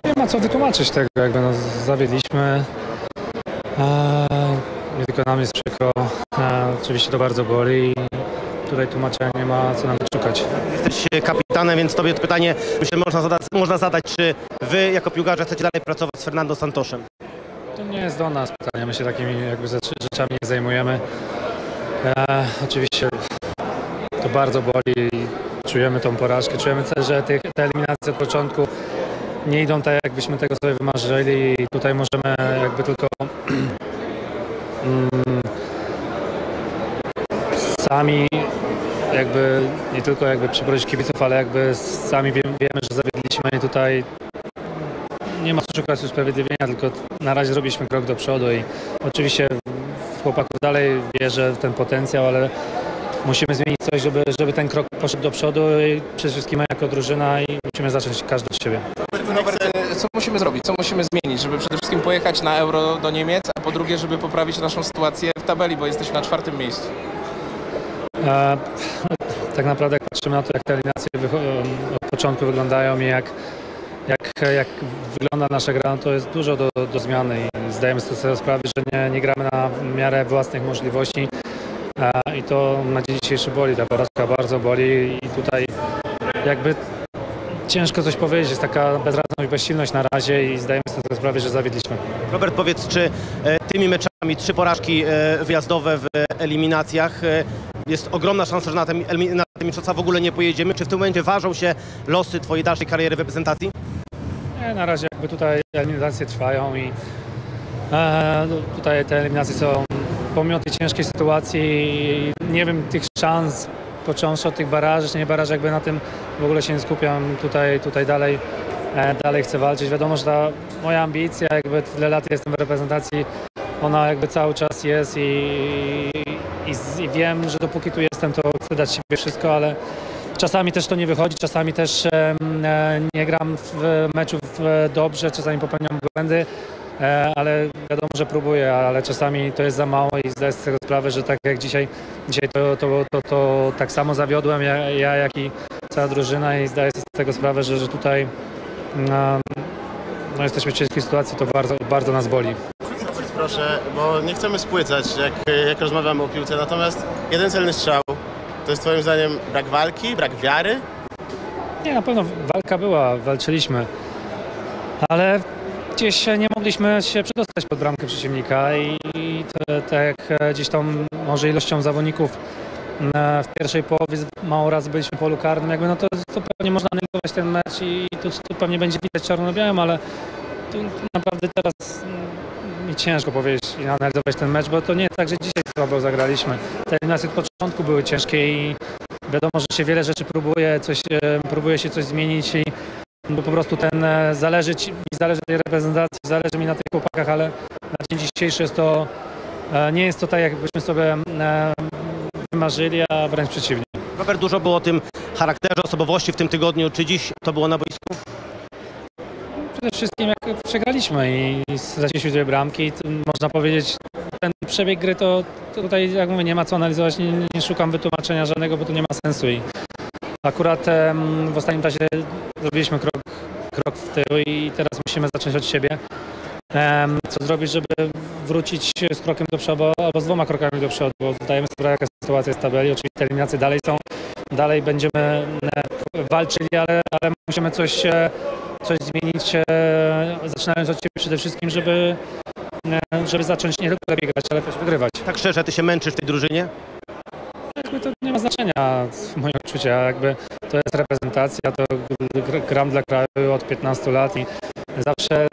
Nie ma co wytłumaczyć tego, jakby nas zawiedliśmy. Nie tylko nam jest przykro, oczywiście to bardzo boli. Tutaj tłumaczenia nie ma co nam szukać. Jesteś kapitanem, więc tobie to pytanie myślę, można zadać, można zadać, czy wy jako piłkarze chcecie dalej pracować z Fernando Santoszem? To nie jest do nas pytanie, my się takimi jakby rzeczami nie zajmujemy. E, oczywiście to bardzo boli i czujemy tą porażkę, czujemy, że te, te eliminacje od początku nie idą tak, jakbyśmy tego sobie wymarzyli i tutaj możemy jakby tylko mm, sami jakby nie tylko jakby przeprosić kibiców, ale jakby sami wiemy, wiemy, że zawiedliśmy i tutaj nie ma co szukać usprawiedliwienia, tylko na razie zrobiliśmy krok do przodu i oczywiście w chłopaków dalej wierzę w ten potencjał, ale musimy zmienić coś, żeby, żeby ten krok poszedł do przodu i przede wszystkim jako drużyna i musimy zacząć każdy od siebie. Co musimy zrobić, co musimy zmienić, żeby przede wszystkim pojechać na Euro do Niemiec, a po drugie, żeby poprawić naszą sytuację w tabeli, bo jesteśmy na czwartym miejscu. E, tak naprawdę jak patrzymy na to, jak te eliminacje od początku wyglądają i jak, jak, jak wygląda nasza gra, to jest dużo do, do zmiany i zdajemy sobie sprawę, że nie, nie gramy na miarę własnych możliwości e, i to na dzień dzisiejszy boli, ta porażka bardzo boli i tutaj jakby ciężko coś powiedzieć, jest taka bezradność, bezsilność na razie i zdajemy sobie sprawę, że zawiedliśmy. Robert, powiedz, czy tymi meczami trzy porażki wyjazdowe w eliminacjach, jest ogromna szansa, że na tym mistrzostwa w ogóle nie pojedziemy. Czy w tym momencie ważą się losy twojej dalszej kariery w reprezentacji? Nie, na razie jakby tutaj eliminacje trwają i e, tutaj te eliminacje są pomimo tej ciężkiej sytuacji, nie wiem, tych szans, począwszy od tych baraży, czy nie baraży, jakby na tym w ogóle się nie skupiam. Tutaj, tutaj dalej, e, dalej chcę walczyć. Wiadomo, że ta moja ambicja, jakby tyle lat jestem w reprezentacji, ona jakby cały czas jest i I, z, I wiem, że dopóki tu jestem, to chcę dać siebie wszystko, ale czasami też to nie wychodzi, czasami też e, nie gram w meczów dobrze, czasami popełniam błędy, e, ale wiadomo, że próbuję, ale czasami to jest za mało i zdaję sobie z tego sprawę, że tak jak dzisiaj, dzisiaj to, to, to, to tak samo zawiodłem ja, ja, jak i cała drużyna i zdaję sobie z tego sprawę, że, że tutaj no, no, jesteśmy w ciężkiej sytuacji, to bardzo, bardzo nas boli. Proszę, bo nie chcemy spłycać, jak, jak rozmawiamy o piłce, natomiast jeden celny strzał, to jest twoim zdaniem brak walki, brak wiary? Nie, na pewno walka była, walczyliśmy, ale gdzieś nie mogliśmy się przedostać pod bramkę przeciwnika i tak jak gdzieś tam może ilością zawodników w pierwszej połowie mało razy byliśmy w polu karnym, jakby no to, to pewnie można analizować ten mecz i to, to pewnie będzie widać czarno-białym, ale to, to naprawdę teraz... ciężko powiedzieć i analizować ten mecz, bo to nie tak, że dzisiaj słabo zagraliśmy. Te eliminacje od początku były ciężkie i wiadomo, że się wiele rzeczy próbuje, coś, próbuje się coś zmienić, i, bo po prostu ten zależy ci, zależy tej reprezentacji, zależy mi na tych chłopakach, ale na dzień dzisiejszy jest to, nie jest to tak, jakbyśmy sobie wymarzyli, a wręcz przeciwnie. Robert, dużo było o tym charakterze, osobowości w tym tygodniu. Czy dziś to było na boisku? Przede wszystkim jak przegraliśmy i straciliśmy dwie bramki, można powiedzieć, ten przebieg gry to tutaj, jak mówię, nie ma co analizować, nie, nie szukam wytłumaczenia żadnego, bo to nie ma sensu. I akurat em, w ostatnim czasie zrobiliśmy krok, krok w tył i teraz musimy zacząć od siebie. Em, co zrobić, żeby wrócić z krokiem do przodu albo z dwoma krokami do przodu, bo zdajemy sobie jaka sytuacja jest w tabeli. Oczywiście eliminacje dalej są, dalej będziemy walczyli, ale, ale musimy coś... coś zmienić, zaczynając od ciebie przede wszystkim, żeby, żeby zacząć nie tylko zabiegać, ale też wygrywać. Tak szczerze, ty się męczysz w tej drużynie? Jakby to nie ma znaczenia w moim odczuciu. Jakby to jest reprezentacja, to gram dla kraju od piętnastu lat i zawsze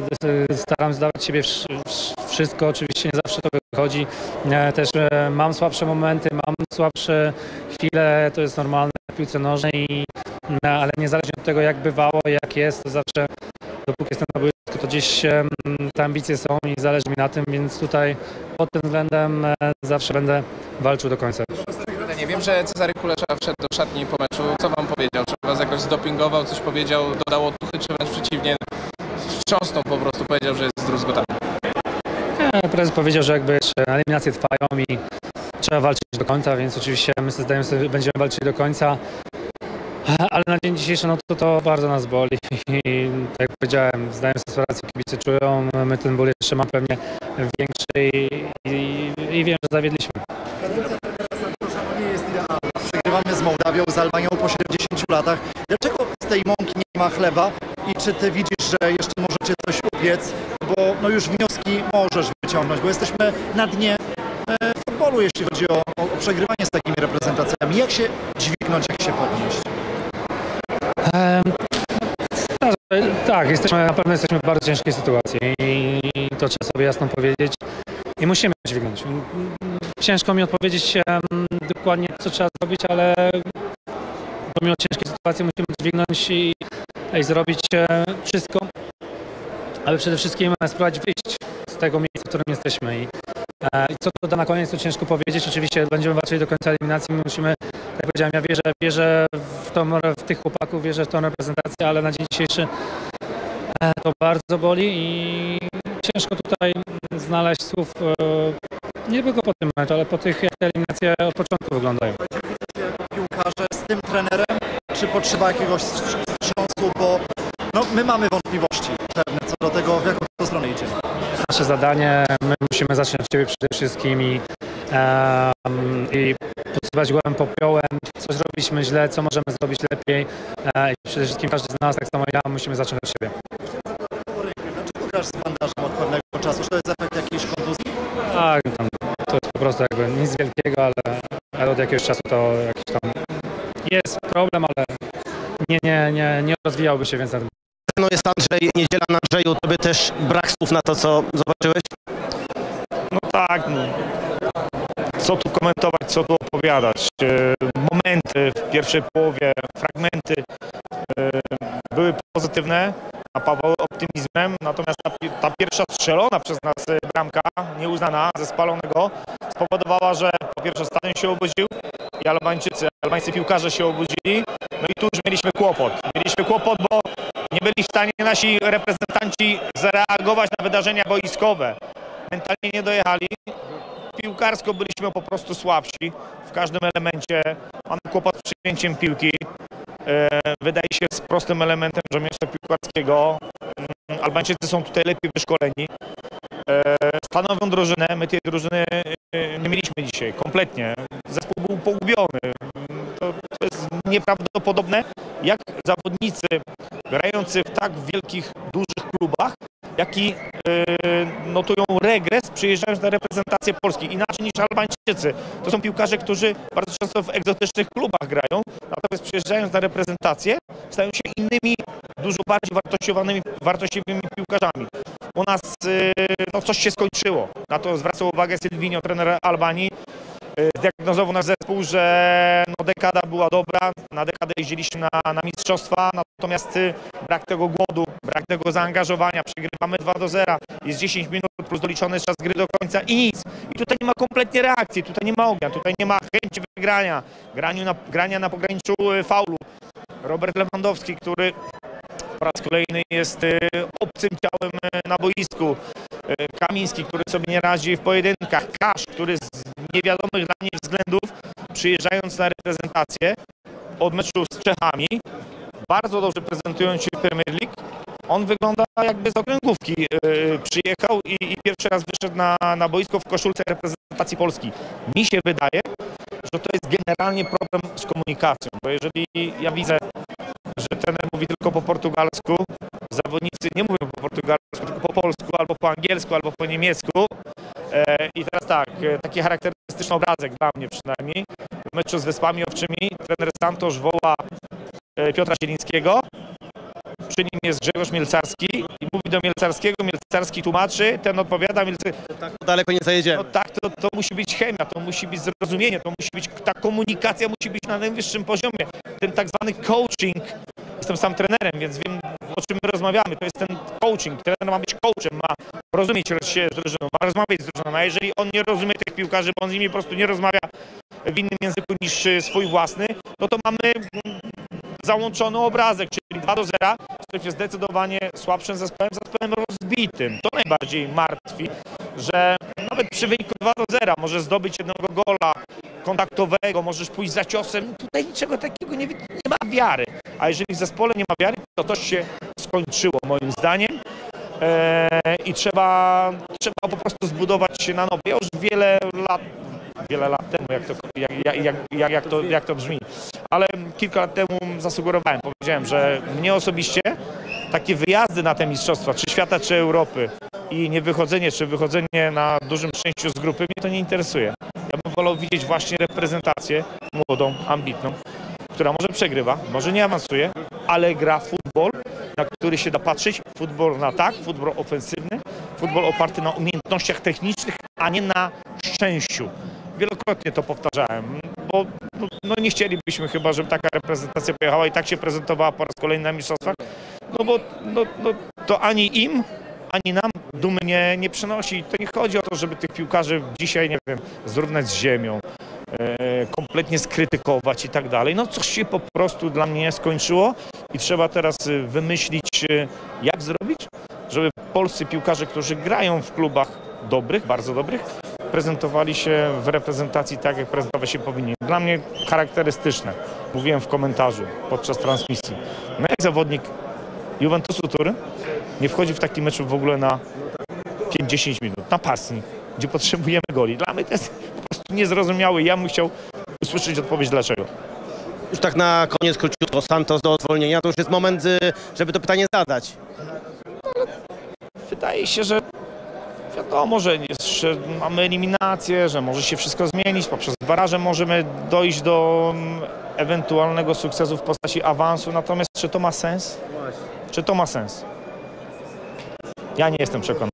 staram się dawać siebie wszystko. Oczywiście nie zawsze to wychodzi. Też mam słabsze momenty, mam słabsze chwile, to jest normalne w piłce nożnej, i No, ale niezależnie od tego, jak bywało, jak jest, to zawsze, dopóki jestem na boisku, to gdzieś te ambicje są i zależy mi na tym, więc tutaj pod tym względem zawsze będę walczył do końca. Nie wiem, że Cezary Kulesza wszedł do szatni po meczu. Co wam powiedział? Czy was jakoś zdopingował, coś powiedział, dodał otuchy, czy wręcz przeciwnie, wstrząsnął po prostu, powiedział, że jest zdruzgotany? Ja, prezes powiedział, że jakby jeszcze eliminacje trwają i trzeba walczyć do końca, więc oczywiście my zdajemy sobie, będziemy walczyć do końca. Ale na dzień dzisiejszy no to, to bardzo nas boli i tak jak powiedziałem, zdajemy sobie sprawę, co kibice czują, my ten ból jeszcze mamy pewnie większy i, i, i wiem, że zawiedliśmy. Kadencja Fernanda Santosza nie jest idealna. Przegrywamy z Mołdawią, z Albanią po siedemdziesięciu latach. Dlaczego z tej mąki nie ma chleba i czy ty widzisz, że jeszcze możecie coś upiec, bo no już wnioski możesz wyciągnąć, bo jesteśmy na dnie e, futbolu, jeśli chodzi o, o, o przegrywanie z takimi reprezentacjami. Jak się dźwignąć, jak się podnieść? Tak, jesteśmy, na pewno jesteśmy w bardzo ciężkiej sytuacji i to trzeba sobie jasno powiedzieć i musimy dźwignąć. Ciężko mi odpowiedzieć um, dokładnie, co trzeba zrobić, ale pomimo ciężkiej sytuacji musimy dźwignąć i, i zrobić um, wszystko, ale przede wszystkim spróbować wyjść z tego miejsca, w którym jesteśmy. I, I co to da na koniec, to ciężko powiedzieć. Oczywiście będziemy walczyli do końca eliminacji. My musimy, jak powiedziałem, ja wierzę, wierzę w, tą, w tych chłopaków, wierzę w tą reprezentację, ale na dzień dzisiejszy to bardzo boli i ciężko tutaj znaleźć słów nie tylko po tym meczu, ale po tych, jak te eliminacje od początku wyglądają. Jako piłkarze z tym trenerem, czy potrzeba jakiegoś wstrząsu, bo no, my mamy wątpliwości pewne co do tego, w jaką stronę idzie. Nasze zadanie, my musimy zacząć od siebie przede wszystkim i, e, i podsypać głowę popiołem, co zrobiliśmy źle, co możemy zrobić lepiej e, i przede wszystkim każdy z nas, tak samo ja, musimy zacząć od siebie. Dlaczego grasz z bandażem od pewnego czasu? Czy to jest efekt jakiejś kontuzji? Tak, tam, to jest po prostu jakby nic wielkiego, ale, ale od jakiegoś czasu to jakiś tam jest problem, ale nie, nie, nie, nie rozwijałby się więcej. No jest Andrzej Niedzielan. Andrzeju, tobie też brak słów na to, co zobaczyłeś? No tak. Co tu komentować, co tu opowiadać. Momenty w pierwszej połowie, fragmenty były pozytywne, napawały optymizmem, natomiast ta, ta pierwsza strzelona przez nas bramka, nieuznana, ze spalonego, spowodowała, że po pierwsze stadion się obudził i Albańczycy, albańscy piłkarze się obudzili, no i tu już mieliśmy kłopot. Mieliśmy kłopot, bo nie byli w stanie nasi reprezentanci zareagować na wydarzenia boiskowe. Mentalnie nie dojechali. Piłkarsko byliśmy po prostu słabsi w każdym elemencie. Mamy kłopot z przyjęciem piłki. Wydaje się z prostym elementem rzemiosła piłkarskiego. Albańczycy są tutaj lepiej wyszkoleni. Stanowią drużynę. My tej drużyny nie mieliśmy dzisiaj kompletnie. Zespół był pogubiony. To, to jest nieprawdopodobne, jak zawodnicy grający w tak wielkich, dużych klubach, jak i notują regres, przyjeżdżając na reprezentację Polski, inaczej niż Albańczycy. To są piłkarze, którzy bardzo często w egzotycznych klubach grają, natomiast przyjeżdżając na reprezentację stają się innymi, dużo bardziej wartościowanymi, wartościowymi piłkarzami. U nas no, coś się skończyło. Na to zwracał uwagę Sylvinho, trener Albanii. Zdiagnozował nasz zespół, że no, dekada była dobra, na dekadę jeździliśmy na, na mistrzostwa, natomiast brak tego głodu, brak tego zaangażowania, przegrywamy dwa do zera, jest dziesięć minut plus doliczony czas gry do końca i nic. I tutaj nie ma kompletnie reakcji, tutaj nie ma ognia, tutaj nie ma chęci wygrania, grania na, grania na pograniczu faulu. Robert Lewandowski, który po raz kolejny jest obcym ciałem na boisku. Kamiński, który sobie nie radzi w pojedynkach. Kasz, który z niewiadomych dla mnie względów, przyjeżdżając na reprezentację od meczu z Czechami, bardzo dobrze prezentując się w Premier League, on wygląda jakby z okręgówki yy, przyjechał i, i pierwszy raz wyszedł na, na boisko w koszulce reprezentacji Polski. Mi się wydaje, że to jest generalnie problem z komunikacją, bo jeżeli ja widzę, że trener mówi tylko po portugalsku, zawodnicy nie mówią po portugalsku, tylko po polsku, albo po angielsku, albo po niemiecku. E, I teraz tak, taki charakterystyczny obrazek dla mnie przynajmniej. W meczu z Wyspami Owczymi trener Santos woła Piotra Zielińskiego, przy nim jest Grzegorz Mielcarski i mówi do Mielcarskiego, Mielcarski tłumaczy, ten odpowiada, Mielcarski... To tak to daleko nie zajedziemy. No tak, to, to musi być chemia, to musi być zrozumienie, to musi być, ta komunikacja musi być na najwyższym poziomie. Ten tak zwany coaching, jestem sam trenerem, więc wiem, o czym my rozmawiamy, to jest ten coaching. Trener ma być coachem, ma rozumieć się z drużyną, ma rozmawiać z drużyną, a jeżeli on nie rozumie tych piłkarzy, bo on z nimi po prostu nie rozmawia w innym języku niż swój własny, no to mamy załączony obrazek, czyli dwa do zera, który jest zdecydowanie słabszym zespołem, zespołem rozbitym. To najbardziej martwi, że nawet przy wyniku dwa do zera możesz zdobyć jednego gola kontaktowego, możesz pójść za ciosem. Tutaj niczego takiego nie, nie ma wiary. A jeżeli w zespole nie ma wiary, to to się skończyło moim zdaniem. Eee, I trzeba, trzeba po prostu zbudować się na nowo. Ja już wiele lat... Wiele lat temu, jak to, jak, jak, jak, jak, to, jak to brzmi. Ale kilka lat temu zasugerowałem, powiedziałem, że mnie osobiście takie wyjazdy na te mistrzostwa, czy świata, czy Europy i niewychodzenie, czy wychodzenie na dużym szczęściu z grupy, mnie to nie interesuje. Ja bym wolał widzieć właśnie reprezentację młodą, ambitną, która może przegrywa, może nie awansuje, ale gra futbol, na który się da patrzeć. Futbol na tak, futbol ofensywny, futbol oparty na umiejętnościach technicznych, a nie na szczęściu. Wielokrotnie to powtarzałem, bo no, no nie chcielibyśmy chyba, żeby taka reprezentacja pojechała i tak się prezentowała po raz kolejny na mistrzostwach, no bo no, no, to ani im, ani nam dumy nie, nie przynosi. To nie chodzi o to, żeby tych piłkarzy dzisiaj, nie wiem, zrównać z ziemią, e, kompletnie skrytykować i tak dalej. No coś się po prostu dla mnie skończyło i trzeba teraz wymyślić, jak zrobić, żeby polscy piłkarze, którzy grają w klubach dobrych, bardzo dobrych, prezentowali się w reprezentacji tak, jak prezentować się powinni. Dla mnie charakterystyczne, mówiłem w komentarzu podczas transmisji. No jak zawodnik Juventusu Tury nie wchodzi w taki mecz w ogóle na pięć do dziesięciu minut, napastnik, gdzie potrzebujemy goli. Dla mnie to jest po prostu niezrozumiałe. Ja bym chciał usłyszeć odpowiedź dlaczego. Już tak na koniec króciutko, Santos do zwolnienia, to już jest moment, żeby to pytanie zadać. No, wydaje się, że wiadomo, że jeszcze mamy eliminację, że może się wszystko zmienić. Poprzez baraże możemy dojść do ewentualnego sukcesu w postaci awansu. Natomiast czy to ma sens? Czy to ma sens? Ja nie jestem przekonany.